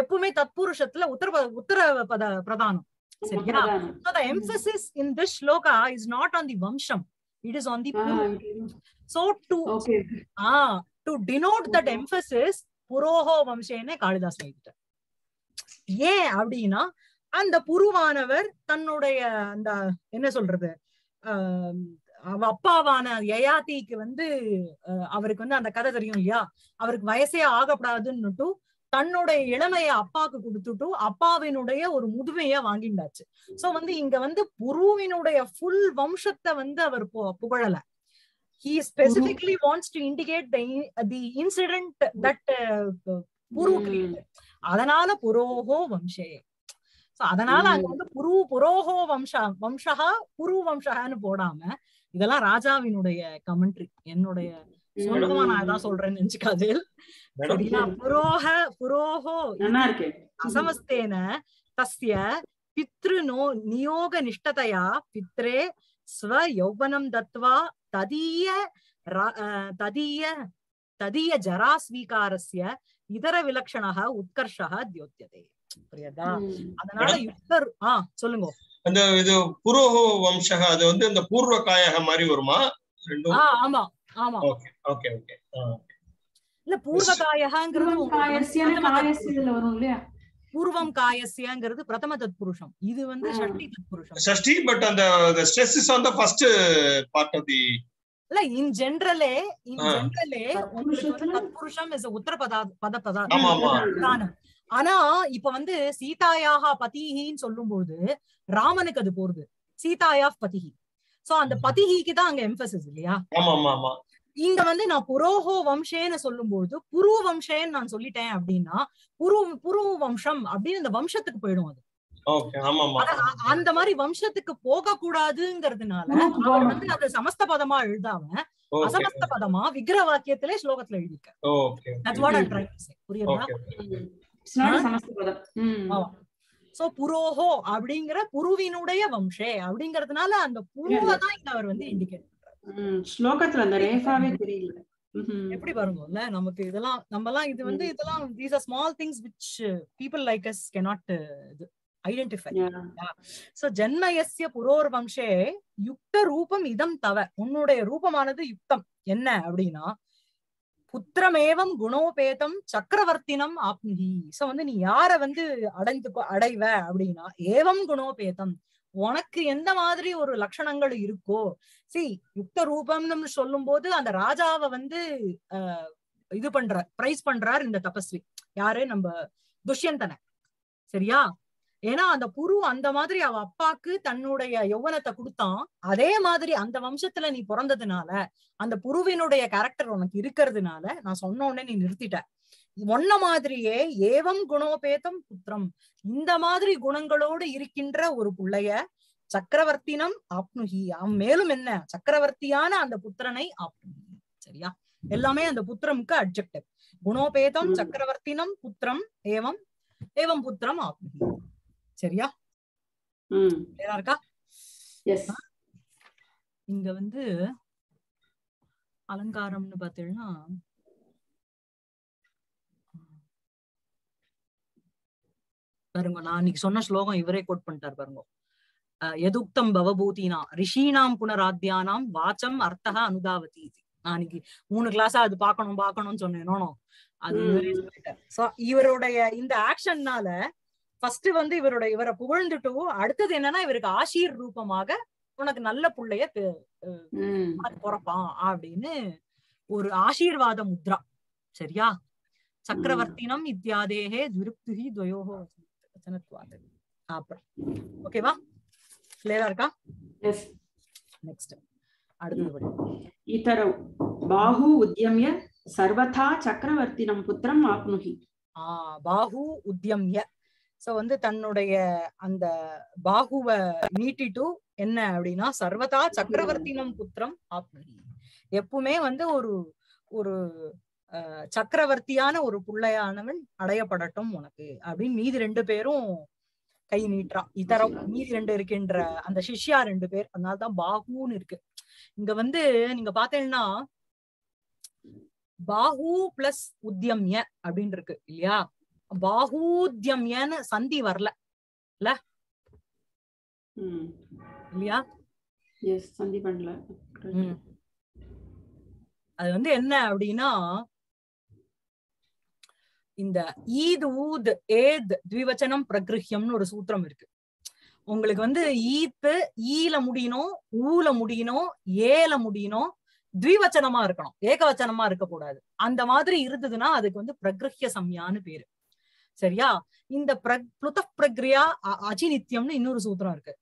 எப்பவுமே தத்புருஷத்துல உத்தர உத்தர பத பிரதானம் சரியா? So the emphasis in this shloka is not on the vamsham, it is on the puru. So to ah to denote that emphasis புரோஹோ வம்சேனே Kalidas வைக்கிட்டார். ஏன் அப்படின்னா அந்த புருவானவர் தன்னுடைய அந்த என்ன சொல்றது அஹ் அவ அப்பாவான யயாதிக்கு வந்து அவருக்கு வந்து அந்த கதை தெரியும் இல்லையா? அவருக்கு வயசே ஆகப்படாதுன்னுட்டு தன்னுடைய இளமைய அப்பாவுக்கு கொடுத்துட்டு அப்பாவினுடைய ஒரு முதுமைய வாங்கிண்டாச்சு. சோ வந்து இங்க வந்து புருவினுடைய ஃபுல் வம்சத்தை வந்து அவர் புகழல. He specifically wants to indicate the the incident that puru created. Adanala puroho vamshe. So adanala anga vandu puru puroho vamsha vamshaha puru vamshaha nu podama idella rajavinudaiya commentary ennudaiya solluma na adha solren ninchikadhe seriya puroha puroho nana irke asamastena tasya pitruno niyoga nishtataya pitre ஸ்வ யௌவனம் தத்வா ததீய ததீய ததீய ஜரா ஸ்வீகாரஸ்ய இதர விலக்ஷணஹ உத்கர்ஷஹ த்யோத்யதே. புரியுதா? அதனால யுக்தர் ஆ சொல்லுங்க. அந்த இது புரோஹோ வம்சஹ அது வந்து அந்த பூர்வ காயஹ மாதிரி வருமா? ரெண்டும் ஆ ஆமா ஆமா ஓகே ஓகே ஓகே இல்ல பூர்வ காயஹங்கிறது காயஸ்யன காயஸ்யல வரும் இல்லையா? பூர்வம் காயஸ்யங்கிறது பிரதம தத்புருஷம், இது வந்து ஷஷ்டி தத்புருஷம் ஷஷ்டி. பட் அந்த the stress is on the first part of the இல்ல இன் ஜெனரலே இன் ஜெனரலே தத்புருஷம் இஸ் உத்தர பத பத பதானம். ஆனா இப்ப வந்து சீதாயாக பதிஹின்னு சொல்லும்போது ராமனுக்கு அது போறது சீதாயா பதிஹி. சோ அந்த பதிஹிக்கு தான் அங்க எம்பசிஸ் இல்லையா? ஆமா ஆமா இங்க வந்து நான் புரோஹோ வம்சேன்னு சொல்லும்போது புரு வம்சேன்னு நான் சொல்லிட்டேன் அப்படின்னா புரு புரு வம்சம் அப்படின்னு அந்த வம்சத்துக்கு போயிடும். அது அந்த மாதிரி வம்சத்துக்கு போக கூடாதுங்கிறதுனால அவர் வந்து அத சமஸ்த பதமா எழுதாம அசமஸ்த பதமா விக்கிரக வாக்கியத்திலே ஸ்லோகத்துல எழுதியிருக்காரு. சோ புரோஹோ அப்படிங்கிற புருவினுடைய வம்சே அப்படிங்கறதுனால அந்த புருவதான் இங்க அவர் வந்து இண்டிகேட் ஸ்லோகத்துல அந்த ரேஃபாவே தெரியல எப்படி வரும்ல நமக்கு. இதெல்லாம் நம்ம எல்லாம் இது வந்து இதெல்லாம் these are small things which people like us cannot identify. Yeah. Yeah. So jannayasya puroorvamshe yukta roopam idam tava. Unnude roopamanadu yuktam. Enna abdina. Putramevam gunopetam chakravartinam apnihi. So vandhu nee yara vandhu adandu adaiva abdina. Evam gunopetam. உனக்கு எந்த மாதிரி ஒரு லட்சணங்கள் இருக்கோ C யுக்த ரூபம்னு சொல்லும் போது அந்த ராஜாவை வந்து அஹ் இது பண்ற பிரைஸ் பண்றாரு இந்த தபஸ்வி யாரு நம்ம துஷ்யந்தனை சரியா ஏன்னா அந்த புரு அந்த மாதிரி அவ அப்பாக்கு தன்னுடைய யௌவனத்தை கொடுத்தான் அதே மாதிரி அந்த வம்சத்துல நீ பிறந்ததுனால அந்த புருவினுடைய கேரக்டர் உனக்கு இருக்கிறதுனால நான் சொன்ன உடனே நீ நிறுத்திட்ட ஒன்ன மாதிரியே ஏவம் குணோபேதம் புத்திரம் இந்த மாதிரி குணங்களோடு இருக்கின்ற ஒரு பிள்ளைய சக்கரவர்த்தினம் ஆப்னுகி மேலும் என்ன சக்கரவர்த்தியான அந்த புத்திரனை ஆப்னுகி சரியா எல்லாமே அந்த புத்திரமுக்கு அட்ஜெக்டிவ் குணோபேதம் சக்கரவர்த்தினம் புத்திரம் ஏவம் ஏவம் புத்திரம் ஆப்னுகி சரியா இருக்கா இங்க வந்து அலங்காரம்னு பாத்தீங்கன்னா பாருங்க நான் இன்னைக்கு சொன்ன ஸ்லோகம் இவரே கோட் பண்ணிட்டார் பாருங்க யதுக்தம் பவபூதினா ரிஷீனாம் புனராத்தியானாம் வாச்சம் அர்த்தக அனுதாவதி நான் இன்னைக்கு மூணு கிளாஸா அது பாக்கணும் பாக்கணும்னு சொன்னேன் அது இவரே சொல்லிட்டார் சோ இவருடைய இந்த ஆக்ஷன்னால ஃபர்ஸ்ட் வந்து இவரோட இவரை புகழ்ந்துட்டு அடுத்தது என்னன்னா இவருக்கு ஆசீர் ரூபமாக உனக்கு நல்ல பிள்ளைய பிறப்பான் அப்படின்னு ஒரு ஆசீர்வாத முத்ரா சரியா சக்கரவர்த்தினம் இத்தியாதேஹே துருப்தி துவயோஹோ ஓகேவா கிளியரா இருக்கா எஸ் நெக்ஸ்ட் அடுத்து இதரோ பாஹு உத்யம்ய சர்வதா சக்கரவர்த்தினம் புத்திரம் ஆப்னுகி ஆ பாஹு உத்யம்ய சோ வந்து தன்னுடைய அந்த பாகுவை நீட்டிட்டு என்ன அப்படின்னா சர்வதா சக்கரவர்த்தினம் புத்திரம் ஆப்னுகி எப்பவுமே வந்து ஒரு ஒரு அஹ் சக்கரவர்த்தியான ஒரு பிள்ளையானவன் அடையப்படட்டும் உனக்கு அப்படின்னு மீதி ரெண்டு பேரும் கை நீட்டுறான் இதரம் மீதி ரெண்டு இருக்கின்ற அந்த சிஷ்யா ரெண்டு பேர் அதனாலதான் பாகுன்னு இருக்கு இங்க வந்து நீங்க பாத்தீங்கன்னா பாகு பிளஸ் உத்யம்ய அப்படின்னு இருக்கு இல்லையா பாகூத்யம்யன்னு சந்தி வரல இல்ல இல்லையா சந்தி பண்ணல அது வந்து என்ன அப்படின்னா இந்த ஈத் ஊத் ஏத் த்விவச்சனம் பிரகிருஹ்யம்னு ஒரு சூத்திரம் இருக்கு உங்களுக்கு வந்து ஈத்து ஈல முடியணும் ஊல முடியணும் ஏல முடியணும் த்விவச்சனமா இருக்கணும் ஏகவச்சனமா இருக்க கூடாது அந்த மாதிரி இருந்ததுன்னா அதுக்கு வந்து பிரகிருஹ்ய சம்யான்னு பேரு சரியா இந்த ப்ளுதப் பிரக்ரியா அஜிநித்யம்னு இன்னொரு சூத்திரம் இருக்கு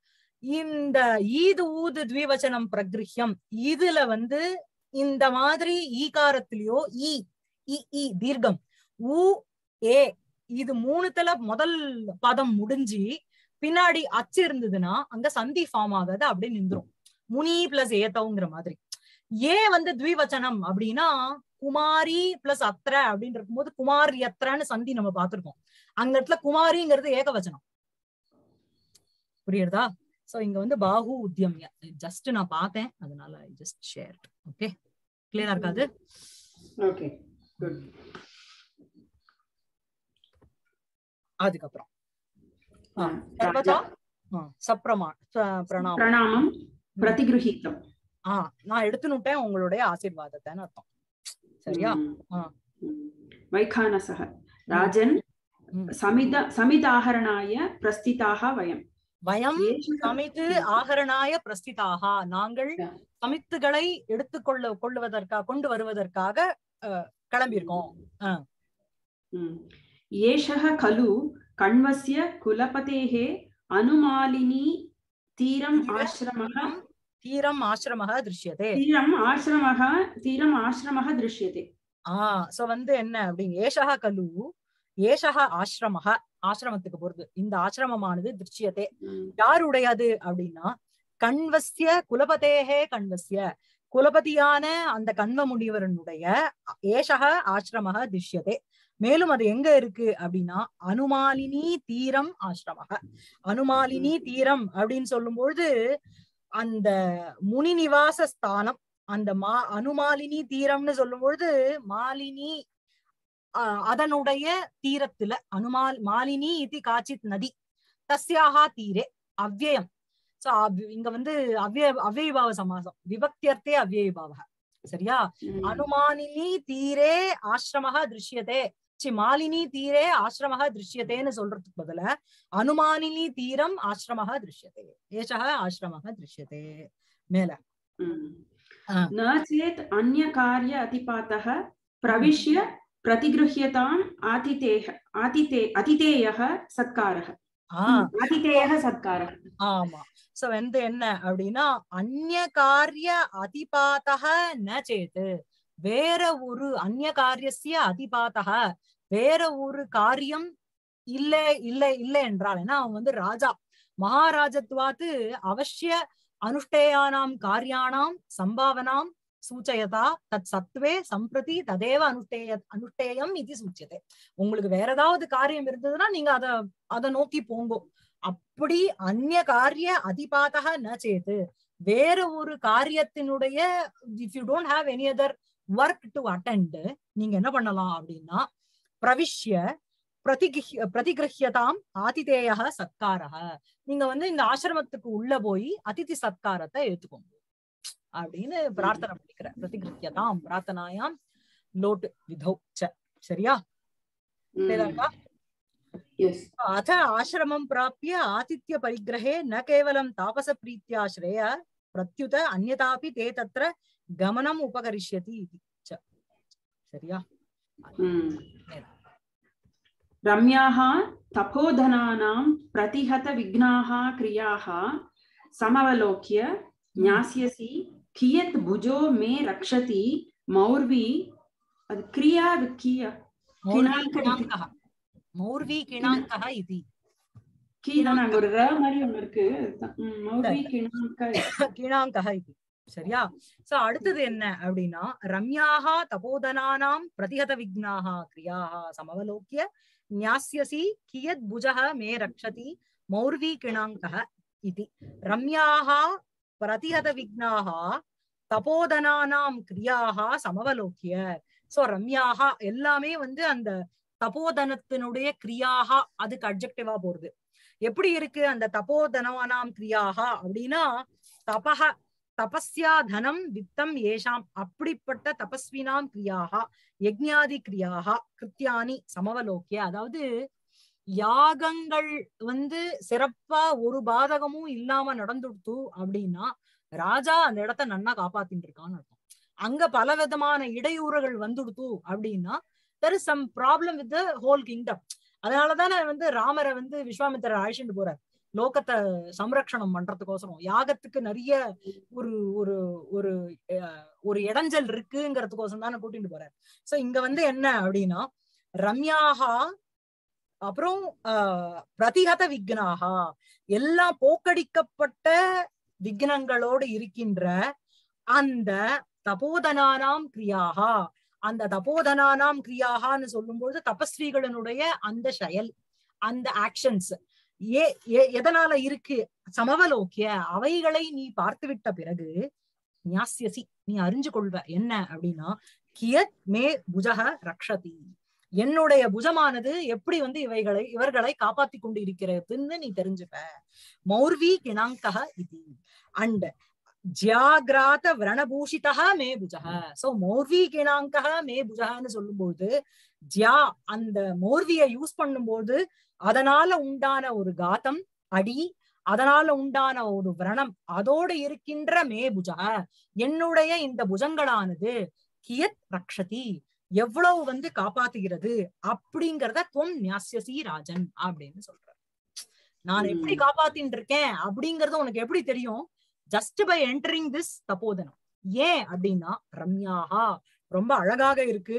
இந்த ஈது ஊது த்விவச்சனம் பிரகிருஹ்யம் இதுல வந்து இந்த மாதிரி ஈகாரத்திலயோ ஈ இ தீர்க்கம் ஊ ஏ இது மூணுத்துல முதல் பதம் முடிஞ்சு பின்னாடி அச்சு இருந்ததுன்னா அங்க சந்தி ஃபார்ம் ஆகாது அப்படியே நின்றும் முனி பிளஸ் ஏத்தவுங்கிற மாதிரி ஏ வந்து த்விவச்சனம் அப்படின்னா குமாரி பிளஸ் அத்திர அப்படின்னு இருக்கும்போது குமார் யத்ரன்னு சந்தி நம்ம பார்த்திருக்கோம் அந்த இடத்துல குமாரிங்கிறது ஏகவச்சனம் புரியுறதா சோ இங்க வந்து பாகு உத்யம்யா ஜஸ்ட் நான் பார்த்தேன் அதனால ஜஸ்ட் ஷேர் ஓகே கிளியரா இருக்காது ஓகே குட் அதுக்கப்புறம் பிரணாமம் பிரதிகிருஹிதம் ஆஹ் நான் எடுத்துனுட்டேன் உங்களுடைய ஆசீர்வாதத்தைன்னு அர்த்தம் சரியா வைகானசஹ ராஜன் சமித சமிதாஹரணாய பிரஸ்திதாக வயம் வயம் சமித்து ஆகரணாய பிரஸ்திதாக நாங்கள் சமித்துகளை எடுத்துக்கொள்ள கொள்ளுவதற்காக கொண்டு வருவதற்காக கிளம்பியிருக்கோம் ஏஷஹ கலு கண்வஸ்ய குலபதேஹே அனுமாலினி தீரம் ஆஶ்ரமஹ தீரம் ஆஶ்ரமஹ திருஷ்யதே தீரம் ஆஶ்ரமஹ தீரம் ஆஶ்ரமஹ திருஷ்யதே ஆ சோ வந்து என்ன அப்படி ஏஷஹ கலு ஏஷஹ ஆஶ்ரமஹ ஆஶ்ரமத்துக்கு போறது இந்த ஆஶ்ரமமானது திருஷ்யதே யாருடையது அப்படின்னா கண்வஸ்ய குலபதேஹே கண்வஸ்ய குலபதியான அந்த கண்வ முனிவரனுடைய ஏஷஹ ஆஶ்ரமஹ திருஷ்யதே மேலும் அது எங்க இருக்கு அப்படின்னா அனுமாலினி தீரம் ஆஶ்ரமஹ அனுமாலினி தீரம் அப்படின்னு சொல்லும்பொழுது அந்த முனி நிவாச ஸ்தானம் அந்த மா அனுமாலினி தீரம்னு சொல்லும்பொழுது மாலினி அதனுடைய தீரத்துல அனுமால் மாலினி இது காச்சித் நதி तस्याहा तीरे अव्ययम सो इंग वंदु अव्यय अव्ययभाव समासम विभक्त्यर्थे अव्ययभावः सरिया अनुमानिनी तीरे आश्रमः दृश्यते ची मालिनी तीरे आश्रमः दृश्यते नु सोल्रदुक्कु बदला अनुमानिनी तीरम आश्रमः दृश्यते एषः आश्रमः दृश्यते मेल न चेत् अन्य कार्य अतिपातः प्रविश्य प्रतिगृह्यताम् आतिथेः आतिथे अतिथेयः सत्कारः आतिथेयः सत्कारः आमा सो एंद एन्न अप्पडिना अन्य कार्य अतिपातः न चेत् वेर ओरु अन्य कार्यस्य अतिपातः वेर ओरु कार्यम् इल्ले इल्ले इल्ले என்றால் என்ன அவன் வந்து ராஜா மகாராஜத்வாத் அவசிய अनुष्ठेयानां कार्याणां संभावनां सूचयता तत्सत्वे संप्रति तदेव अनुष्ठेय अनुष्ठेयम् इति सूच्यते உங்களுக்கு வேற ஏதாவது காரியம் இருந்ததுனா நீங்க அத அத நோக்கி போங்க அப்படி அன்ய காரிய அதிபாதஹ ந சேது வேற ஒரு காரியத்தினுடைய if you don't have any other work to attend நீங்க என்ன பண்ணலாம் அப்படினா பிரவிஷ்ய प्रतिग्रह प्रतिग्रह्यताम आतिथेयः सत्कारः நீங்க வந்து இந்த ஆசிரமத்துக்கு உள்ள போய் அதிதி சத்காரத்தை ஏத்துக்கோங்க அப்படினு பிரார்த்தனை பண்ணிக்கிறேன் प्रतिग्रह्यताम பிரார்த்தனாயாம் லோட் விதௌச்ச சரியா தெரியலங்க எஸ் அத ஆசிரமம் प्राप्य आतिथ्य परिग्रहे न केवलं तापस प्रीत्या श्रेय प्रत्युत अन्यतापि ते तत्र गमनम उपकरिष्यति इति சரியா रम्याः तपोधनानां प्रतिहत विघ्नाः क्रियाः समवलोक्य ज्ञास्यसि कियत् भुजो मे रक्षति मौर्वी क्रिया विक्रिया किनाङ्कः मौर्वी किनाङ्कः इति किनाङ्कः मरि उनருக்கு मौर्वी किनाङ्कः किनाङ्कः इति சரியா சோ அடுத்து என்ன அப்படினா ரம்யாः तपोधनानां प्रतिहत विघ्नाः क्रियाः समवलोक्य न्यास्यसि कियत् भुजः मे रक्षति मौर्वी किणाङ्कः इति रम्याः प्रतिहत विघ्नाः तपोधनानां क्रियाः समवलोक्य सो रम्याः எல்லாமே வந்து அந்த தபோதனத்தினுடைய क्रियाः அதுக்கு அட்ஜெக்டிவா போறது எப்படி இருக்கு அந்த तपोधनानां क्रियाः அப்படினா தபஹ तपस्या धनम वित्तम येषाम அப்படிப்பட்ட தபஸ்வினாம் क्रियाः यज्ञादि क्रियाः कृत्यानि समवलोक्य அதாவது யாகங்கள் வந்து சிறப்பா ஒரு பாதகமும் இல்லாம நடந்துடுது அப்படினா ராஜா அந்த இடத்தை நன்னா காப்பாத்திட்டிருக்கான்னு அர்த்தம் அங்க பலவிதமான இடையூறுகள் வந்துடுது அப்படினா there is some problem with the whole kingdom அதனால தான் வந்து ராமரை வந்து விஸ்வாமித்திரர் ஆயிஷிண்டு போறார் லோகத்தை சம்ரக்ஷணம் பண்றதுக்கோசரம் யாகத்துக்கு நிறைய ஒரு ஒரு ஒரு ஒரு இடஞ்சல் இருக்குங்கிறதுக்கோசரம் தான் கூட்டிட்டு போறாரு சோ இங்க வந்து என்ன அப்படின்னா ரம்யாஹா அப்புறம் பிரதிஹத விக்னாஹா எல்லாம் போக்கடிக்கப்பட்ட விக்னங்களோடு இருக்கின்ற அந்த தபோதனானாம் கிரியாஹா அந்த தபோதனானாம் கிரியாஹான்னு சொல்லும்போது தபஸ்விகளினுடைய அந்த செயல் அந்த ஆக்ஷன்ஸ் ஏ எதனால இருக்கு சமவலோக்கிய அவைகளை நீ பார்த்து விட்ட பிறகு ஞாஸ்யசி நீ அறிஞ்சு கொள்வ என்ன அப்படின்னா கியத் மே புஜஹ ரக்ஷதி என்னுடைய புஜமானது எப்படி வந்து இவைகளை இவர்களை காப்பாத்தி கொண்டு இருக்கிறதுன்னு நீ தெரிஞ்சுப்ப மௌர்வி கிணாங்கஹ இது அண்ட் ஜியாகிராத விரணபூஷிதஹ மே புஜஹ சோ மௌர்வி கிணாங்கஹ மே புஜஹன்னு சொல்லும்போது ஜியா அந்த மௌர்வியை யூஸ் பண்ணும்போது அதனால உண்டான ஒரு காதம் அடி அதனால உண்டான ஒரு விரணம் அதோடு இருக்கின்ற மே புஜஹ என்னுடைய இந்த புஜங்களானது கியத் ரக்ஷதி எவ்வளவு வந்து காப்பாத்துகிறது அப்படிங்கறத தொம் ஞாஸ்யசி ராஜன் அப்படின்னு சொல்றாரு நான் எப்படி காப்பாத்தின்னு இருக்கேன் அப்படிங்கறது உனக்கு எப்படி தெரியும் ஜஸ்ட் பை என்டரிங் திஸ் தபோதனம் ஏன் அப்படின்னா ரம்யாஹா ரொம்ப அழகாக இருக்கு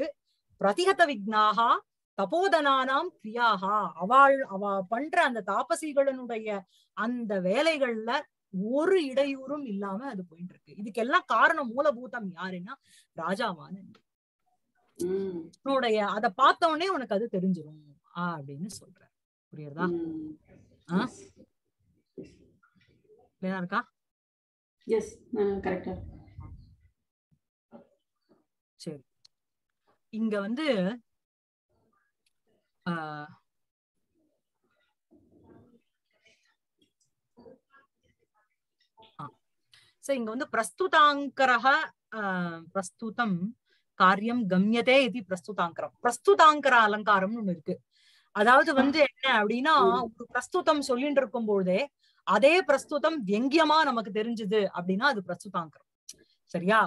பிரதிஹத விக்னாஹா தபோதனானாம் கிரியாஹா அவள் அவ பண்ற அந்த தாபசிகளுடைய அந்த வேலைகள்ல ஒரு இடையூறும் இல்லாம அது போயிட்டு இருக்கு இதுக்கெல்லாம் காரணம் மூலபூதம் யாருன்னா ராஜாவான உன்னுடைய அத பார்த்தோடனே உனக்கு அது தெரிஞ்சிடும் ஆஹ் அப்படின்னு சொல்ற புரியுறதா ஆஹ் கிளியரா இருக்கா எஸ் கரெக்டா சரி இங்க வந்து सो इंग वंदु प्रस्तुतांकरः प्रस्तुतं कार्यं गम्यते इति प्रस्तुतांकरः प्रस्तुतांकर अलंकारम् ओन्नु इरुक्कु अदावदु वंदु एन्न अप्पडिना ओरु प्रस्तुतं सोल्लिन्ट इरुक्कुम पोदे अदे प्रस्तुतं व्यंग्यमा नमक्कु तेरिंजदु अप्पडिना अदु प्रस्तुतांकरम् सरिया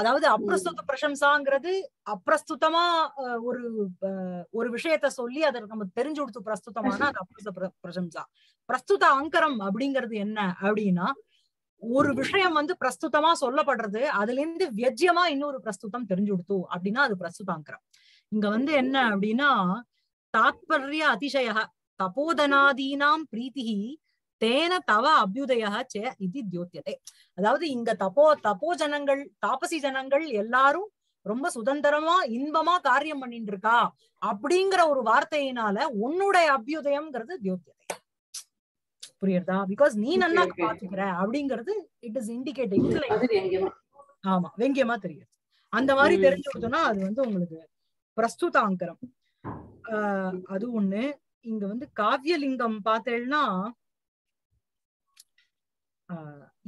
அதாவது அப்ரஸ்துத பிரசம்சாங்கிறது அப்ரஸ்துதமா ஒரு ஒரு விஷயத்தை சொல்லி அத நமக்கு தெரிஞ்சு கொடுத்து பிரஸ்துதமான அது அப்ரஸ்துத பிரசம்சா பிரஸ்துத அங்கரம் அப்படிங்கிறது என்ன அப்படினா ஒரு விஷயம் வந்து பிரஸ்துதமா சொல்லப்படுறது அதுல இருந்து வியஜ்யமா இன்னொரு பிரஸ்துதம் தெரிஞ்சு கொடுத்து அப்படினா அது பிரஸ்துத அங்கரம் இங்க வந்து என்ன அப்படினா தாத்பர்ய அதிசய தபோதனாதீனாம் பிரீதிஹி तेन तव अभ्युदय च इति द्योत्यते அதாவது இங்க தபோ தபோ ஜனங்கள் தாபசி ஜனங்கள் எல்லாரும் ரொம்ப சுதந்திரமா இன்பமா காரியம் பண்ணிட்டு இருக்கா அப்படிங்கற ஒரு வார்த்தையினால உன்னுடைய அபியுதயம்ங்கிறது தியோத்தியதை புரியுதா because நீ நல்லா பாத்துக்கற அப்படிங்கிறது it is indicating ஆமா வெங்கியமா தெரியுது அந்த மாதிரி தெரிஞ்சுக்கிட்டோம்னா அது வந்து உங்களுக்கு பிரஸ்துதாங்கரம் அது ஒண்ணு இங்க வந்து காவியலிங்கம் பார்த்தேன்னா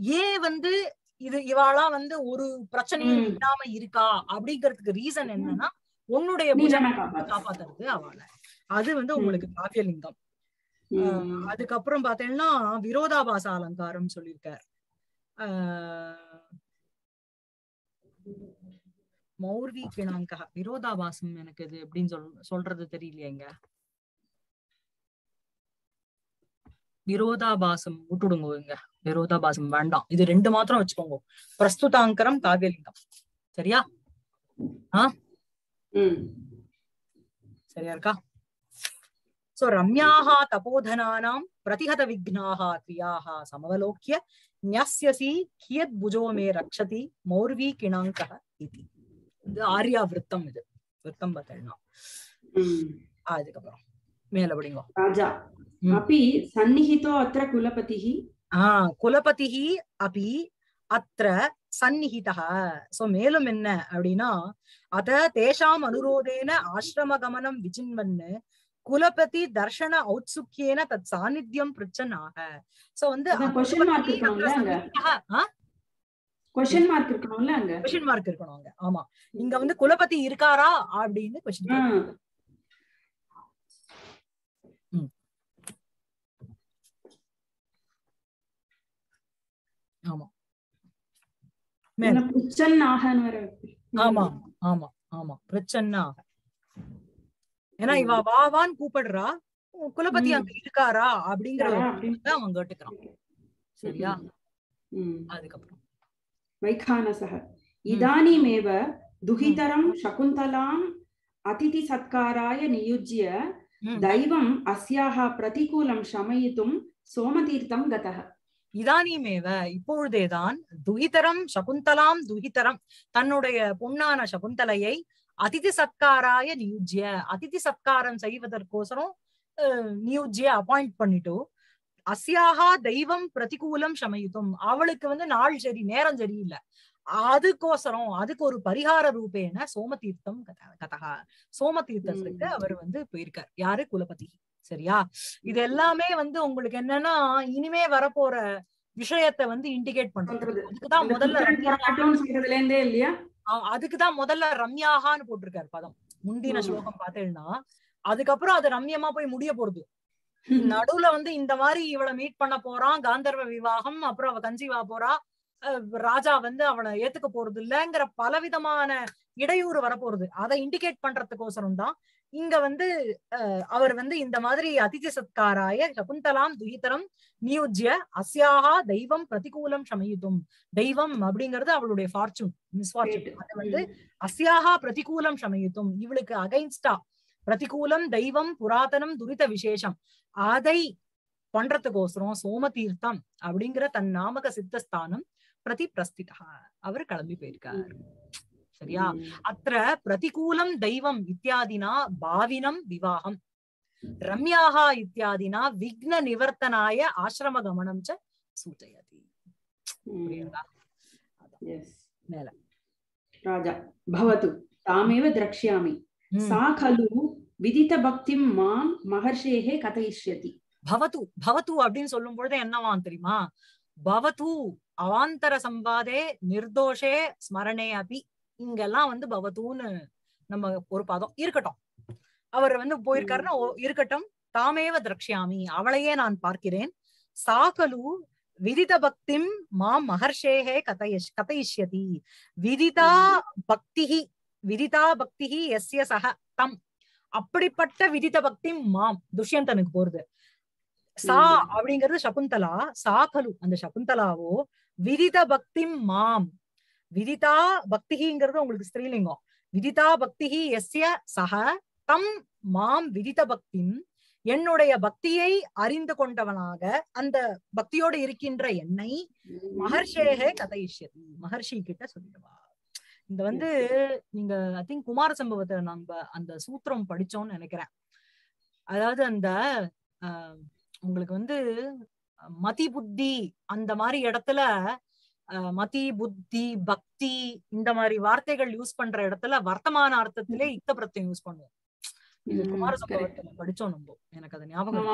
ஏ வந்து இது இவாளா வந்து ஒரு பிரச்சனையும் இல்லாம இருக்கா அப்படிங்கிறதுக்கு ரீசன் என்னன்னா உன்னுடைய பூஜனை காப்பாத்துறது அவளை அது வந்து உங்களுக்கு காவியலிங்கம். அதுக்கப்புறம் பாத்தீங்கன்னா விரோதாபாச அலங்காரம் சொல்லியிருக்காரு. மௌர்வி கிணாங்கா விரோதாபாசம் எனக்கு இது அப்படின்னு சொல் சொல்றது தெரியலையேங்க. விரோதாபாசம் விட்டுடுங்க விரோதாபாசம் வேண்டாம் இது ரெண்டு மாத்திரம் வச்சுக்கோங்க பிரஸ்துதாங்கரம் காவியலிங்கம் சரியா ஆஹ் சரியா இருக்கா சோ ரம்யாஹா தபோதனானாம் பிரதிஹத விக்னாஹா கிரியாஹா சமவலோக்ய ஞாஸ்யசி கியத் புஜோ மே ரக்ஷதி மௌர்வி கிணாங்கா இது இது ஆர்யா விருத்தம் இது விருத்தம் பார்த்தீங்கன்னா அதுக்கப்புறம் மேல படிங்க ராஜா अपि सन्निहितो अत्र कुलपतिः हाँ कुलपतिः अपि अत्र सन्निहितः सो मेलुम एन्न अप्पडिना अत तेषाम् अनुरोधेन आश्रमगमनं विचिन्वन् कुलपति दर्शन औत्सुक्येन तत् सान्निध्यं पृच्छन्नाः सो वंदु क्वेश्चन मार्क इरुक्कुंगा हाँ क्वेश्चन मार्क इरुक्कुंगा क्वेश्चन मार्क इरुक्कुंगा आमा इंगा वंदु कुलपति इरुक्कारा अप्पडिनु क्वेश्चन मार्क ஆமா மேல பிரச்சன்னாகன்னு வர ஆமா ஆமா ஆமா பிரச்சன்னாக ஏனா இவ வாவான் கூப்பிடுறா குலபதி அங்க இருக்காரா அப்படிங்கறது தான் அவங்க கேட்கறான் சரியா அதுக்கு அப்புறம் வைகானசஹ இதானிமேவ துஹிதரம் சகுந்தலாம் அதிதி சத்காராய நியுஜ்ய दैवम् अस्याः प्रतिकूलं शमयितुं सोमतीर्थं गतः इदानीमेव इपोळुदेदान् दुहितरं शकुन्तलां दुहितरं तन्नुडय पुन्नान शकुन्तलयै अतिथि सत्काराय नियुज्य अतिथि सत्कारं सैवदर्कोसरं नियुज्य अपॉइंट பண்ணிட்டு अस्याः दैवं प्रतिकूलं शमयितुं அவளுக்கு வந்து நாள் சரி நேரம் சரியில்லை அதுக்கோசரம் அதுக்கு ஒரு பரிகார ரூபேன சோமதீர்த்தம் கதகா சோமதீர்த்தத்துக்கு அவர் வந்து போயிருக்கார் யாரு குலபதி சரியா இது எல்லாமே வந்து உங்களுக்கு என்னன்னா இனிமே வரப்போற விஷயத்தை வந்து இண்டிகேட் பண்றது அதுக்குதான் முதல்ல அதுக்குதான் முதல்ல ரம்யாகான்னு போட்டிருக்காரு பதம் முந்தின ஸ்லோகம் பார்த்தேன்னா அதுக்கப்புறம் அது ரம்யமா போய் முடிய போறது நடுவுல வந்து இந்த மாதிரி இவளை மீட் பண்ண போறான் காந்தர்வ விவாகம் அப்புறம் அவ கஞ்சிவா போறா ராஜா வந்து அவனை ஏத்துக்க போறது இல்லங்கிற பலவிதமான இடையூறு வரப்போறது அதை இண்டிகேட் பண்றதுக்கோசரம் தான் இங்க வந்து அவர் வந்து இந்த மாதிரி அதிதி சத்காராய சகுந்தலாம் துஹிதரம் நியுஜ்ய அஸ்யாஹா தெய்வம் பிரதிகூலம் சமயுதும் தெய்வம் அப்படிங்கிறது அவளுடைய ஃபார்ச்சூன் மிஸ்ஃபார்ச்சூன் அது வந்து அஸ்யாஹா பிரதிகூலம் சமயுதும் இவளுக்கு அகைன்ஸ்டா பிரதிகூலம் தெய்வம் புராதனம் துரித விசேஷம் அதை பண்றதுக்கோசரம் சோமதீர்த்தம் அப்படிங்கிற தன் நாமக சித்தஸ்தானம் प्रति प्रस्थितः अवर कलम्बी पेरिकार सरिया अत्र प्रतिकूलं दैवं इत्यादिना भाविनं विवाहं रम्याः इत्यादिना विघ्न निवर्तनाय आश्रम गमनं च सूचयति मेल राजा भवतु तामेव द्रक्ष्यामि सा खलु विदित भक्तिं मां महर्षेः कथयिष्यति भवतु भवतु அப்படினு சொல்லும்போது என்னவாம் தெரியுமா भवतु अवांतर संवादे निर्दोषे स्मरणे अभी इंगेल्लाम वंदु भवतूनु नम्म ओरु पदम इरुक्कट्टुम अवर वंदु पोयिरुक्कारना इरुक्कट्टुम तामेव द्रक्ष्यामि अवळैये नान पार्क्किरेन् साकलु विदिता भक्तिं माम् महर्षेः कथयिष् कथयिष्यति विदिता भक्तिः विदिता भक्तिः यस्य सः तम् அப்படிப்பட்ட விதித பக்தி மாம் துஷ்யந்தனுக்கு போறது சா அப்படிங்கிறது சகுந்தலா சாகலு அந்த சகுந்தலாவோ விதித பக்தி மாம் விதிதா பக்திங்கிறது உங்களுக்கு ஸ்திரீலிங்கம் விதிதா பக்தி எஸ்ய சஹ தம் மாம் விதித பக்தி என்னுடைய பக்தியை அறிந்து கொண்டவனாக அந்த பக்தியோடு இருக்கின்ற என்னை மகர்ஷேக கதையிஷ்யதி மகர்ஷி கிட்ட சொல்லுவா இந்த வந்து நீங்க ஐ திங்க் குமார சம்பவத்தை நம்ம அந்த சூத்திரம் படிச்சோம்னு நினைக்கிறேன். அதாவது அந்த உங்களுக்கு வந்து மதி புத்தி அந்த மாதிரி இடத்துல மதி புத்தி பக்தி இந்த மாதிரி வார்த்தைகள் யூஸ் பண்ற இடத்துல வர்த்தமான அர்த்தத்திலே இத்த பிரத்யம் யூஸ் பண்ணுவோம். இது குமார சம்பவத்தை படிச்சோம் நம்ம, எனக்கு அது ஞாபகம்.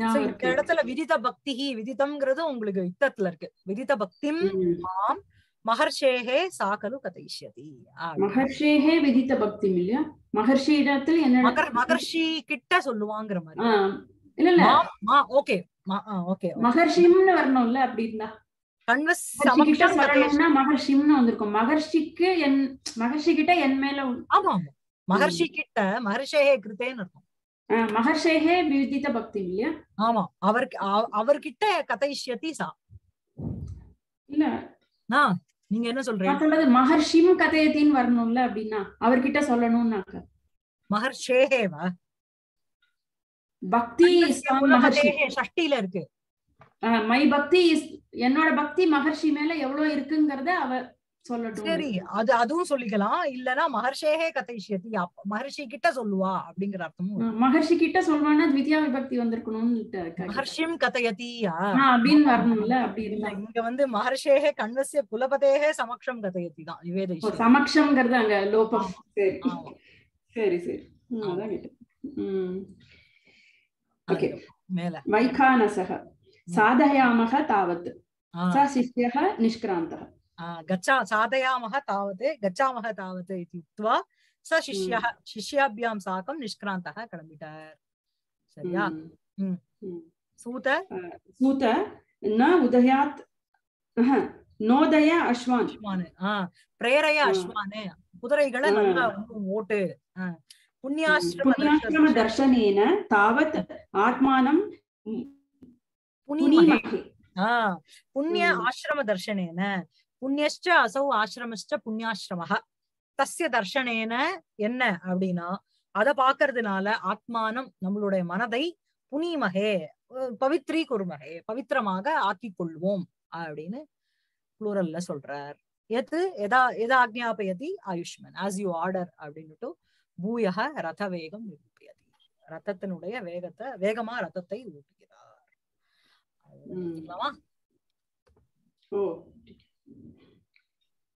இந்த இடத்துல விதித பக்தி விதிதம்ங்கிறது உங்களுக்கு இத்தத்துல இருக்கு. விதித பக்தி மாம் மஹர்ஷேஹே சாகலு கதைஷ்யதி மஹர்ஷேஹே விதித பக்தி இல்லையா மஹர்ஷி இடத்துல என்ன மஹர்ஷி கிட்ட சொல்லுவாங்கற மாதிரி இல்ல இல்ல மா ஓகே ஓகே மஹர்ஷிம்னு வரணும்ல அப்படி இருந்தா கன்வஸ் சமக்ஷம் வரணும்னா மஹர்ஷிம்னு வந்திருக்கும் மஹர்ஷிக்கு மஹர்ஷி கிட்ட என் மேல ஆமா மஹர்ஷி கிட்ட மஹர்ஷேஹே கிருதேன்னு இருக்கும் மஹர்ஷேஹே விதித பக்தி இல்லையா ஆமா அவர் அவர்கிட்ட கதைஷ்யதி சா இல்ல ஆ நீங்க என்ன சொல்றீங்க நான் சொல்றது மஹர்ஷிம் கதையதின் வரணும்ல அப்படினா அவர் கிட்ட சொல்லணும்னாக்க மஹர்ஷேஹேவா பக்தி மஹர்ஷேஹே ஷஷ்டில இருக்கு மை பக்தி என்னோட பக்தி மஹர்ஷி மேல எவ்வளவு இருக்குங்கறதை அவர் சொல்லட்டும் சரி அது அதுவும் சொல்லிக்கலாம் இல்லனா மஹர்ஷேஹே கதைஷ்யதி மஹர்ஷி கிட்ட சொல்லுவா அப்படிங்கற அர்த்தமும் மஹர்ஷி கிட்ட சொல்வானா த்விதியா விபக்தி வந்திருக்கணும்னு மஹர்ஷிம் கதயதியா ஆ அப்படின் வரணும்ல அப்படி இல்ல இங்க வந்து மஹர்ஷேஹே கண்வஸ்ய குலபதேஹே சமக்ஷம் கதயதி தான் நிவேதேஷம் சமக்ஷம்ங்கறது அங்க லோபம் சரி சரி சரி அத கேட்ட ம் ஓகே மேல வைகானசஹ சாதயாமஹ தாவத் ச சிஷ்யஹ நிஷ்க்ராந்தஹ गच्छा साधयामः तावत् गच्छामः तावत् इति उक्त्वा स शिष्यः शिष्याभ्यां साकं निष्क्रान्तः कडमिटार सरिया सूत सूत न उदयात् नोदय अश्वान् प्रेरय अश्वान् कुदरैगळ नल्ल ओट्टु पुण्याश्रम दर्शनेन तावत् आत्मानं पुनीमहि पुण्य आश्रम दर्शनेन पुण्यश्च असौ आश्रमश्च पुण्याश्रमः तस्य दर्शनेन என்ன அப்படினா அத பாக்கிறதுனால ஆத்மானம் நம்மளுடைய மனதை புனிமஹே பவித்ரீ குருமஹே பவித்ரமாக ஆக்கிக் கொள்வோம் அப்படின்னு ப்ளூரல்ல சொல்றார். எது எதா எதா ஆக்ஞாபயதி ஆயுஷ்மன் as you order அப்படினுட்டு பூயஹ ரத வேகம் நிரூபயதி ரதத்தினுடைய வேகத்தை வேகமா ரதத்தை ஊட்டுகிறார். ஓ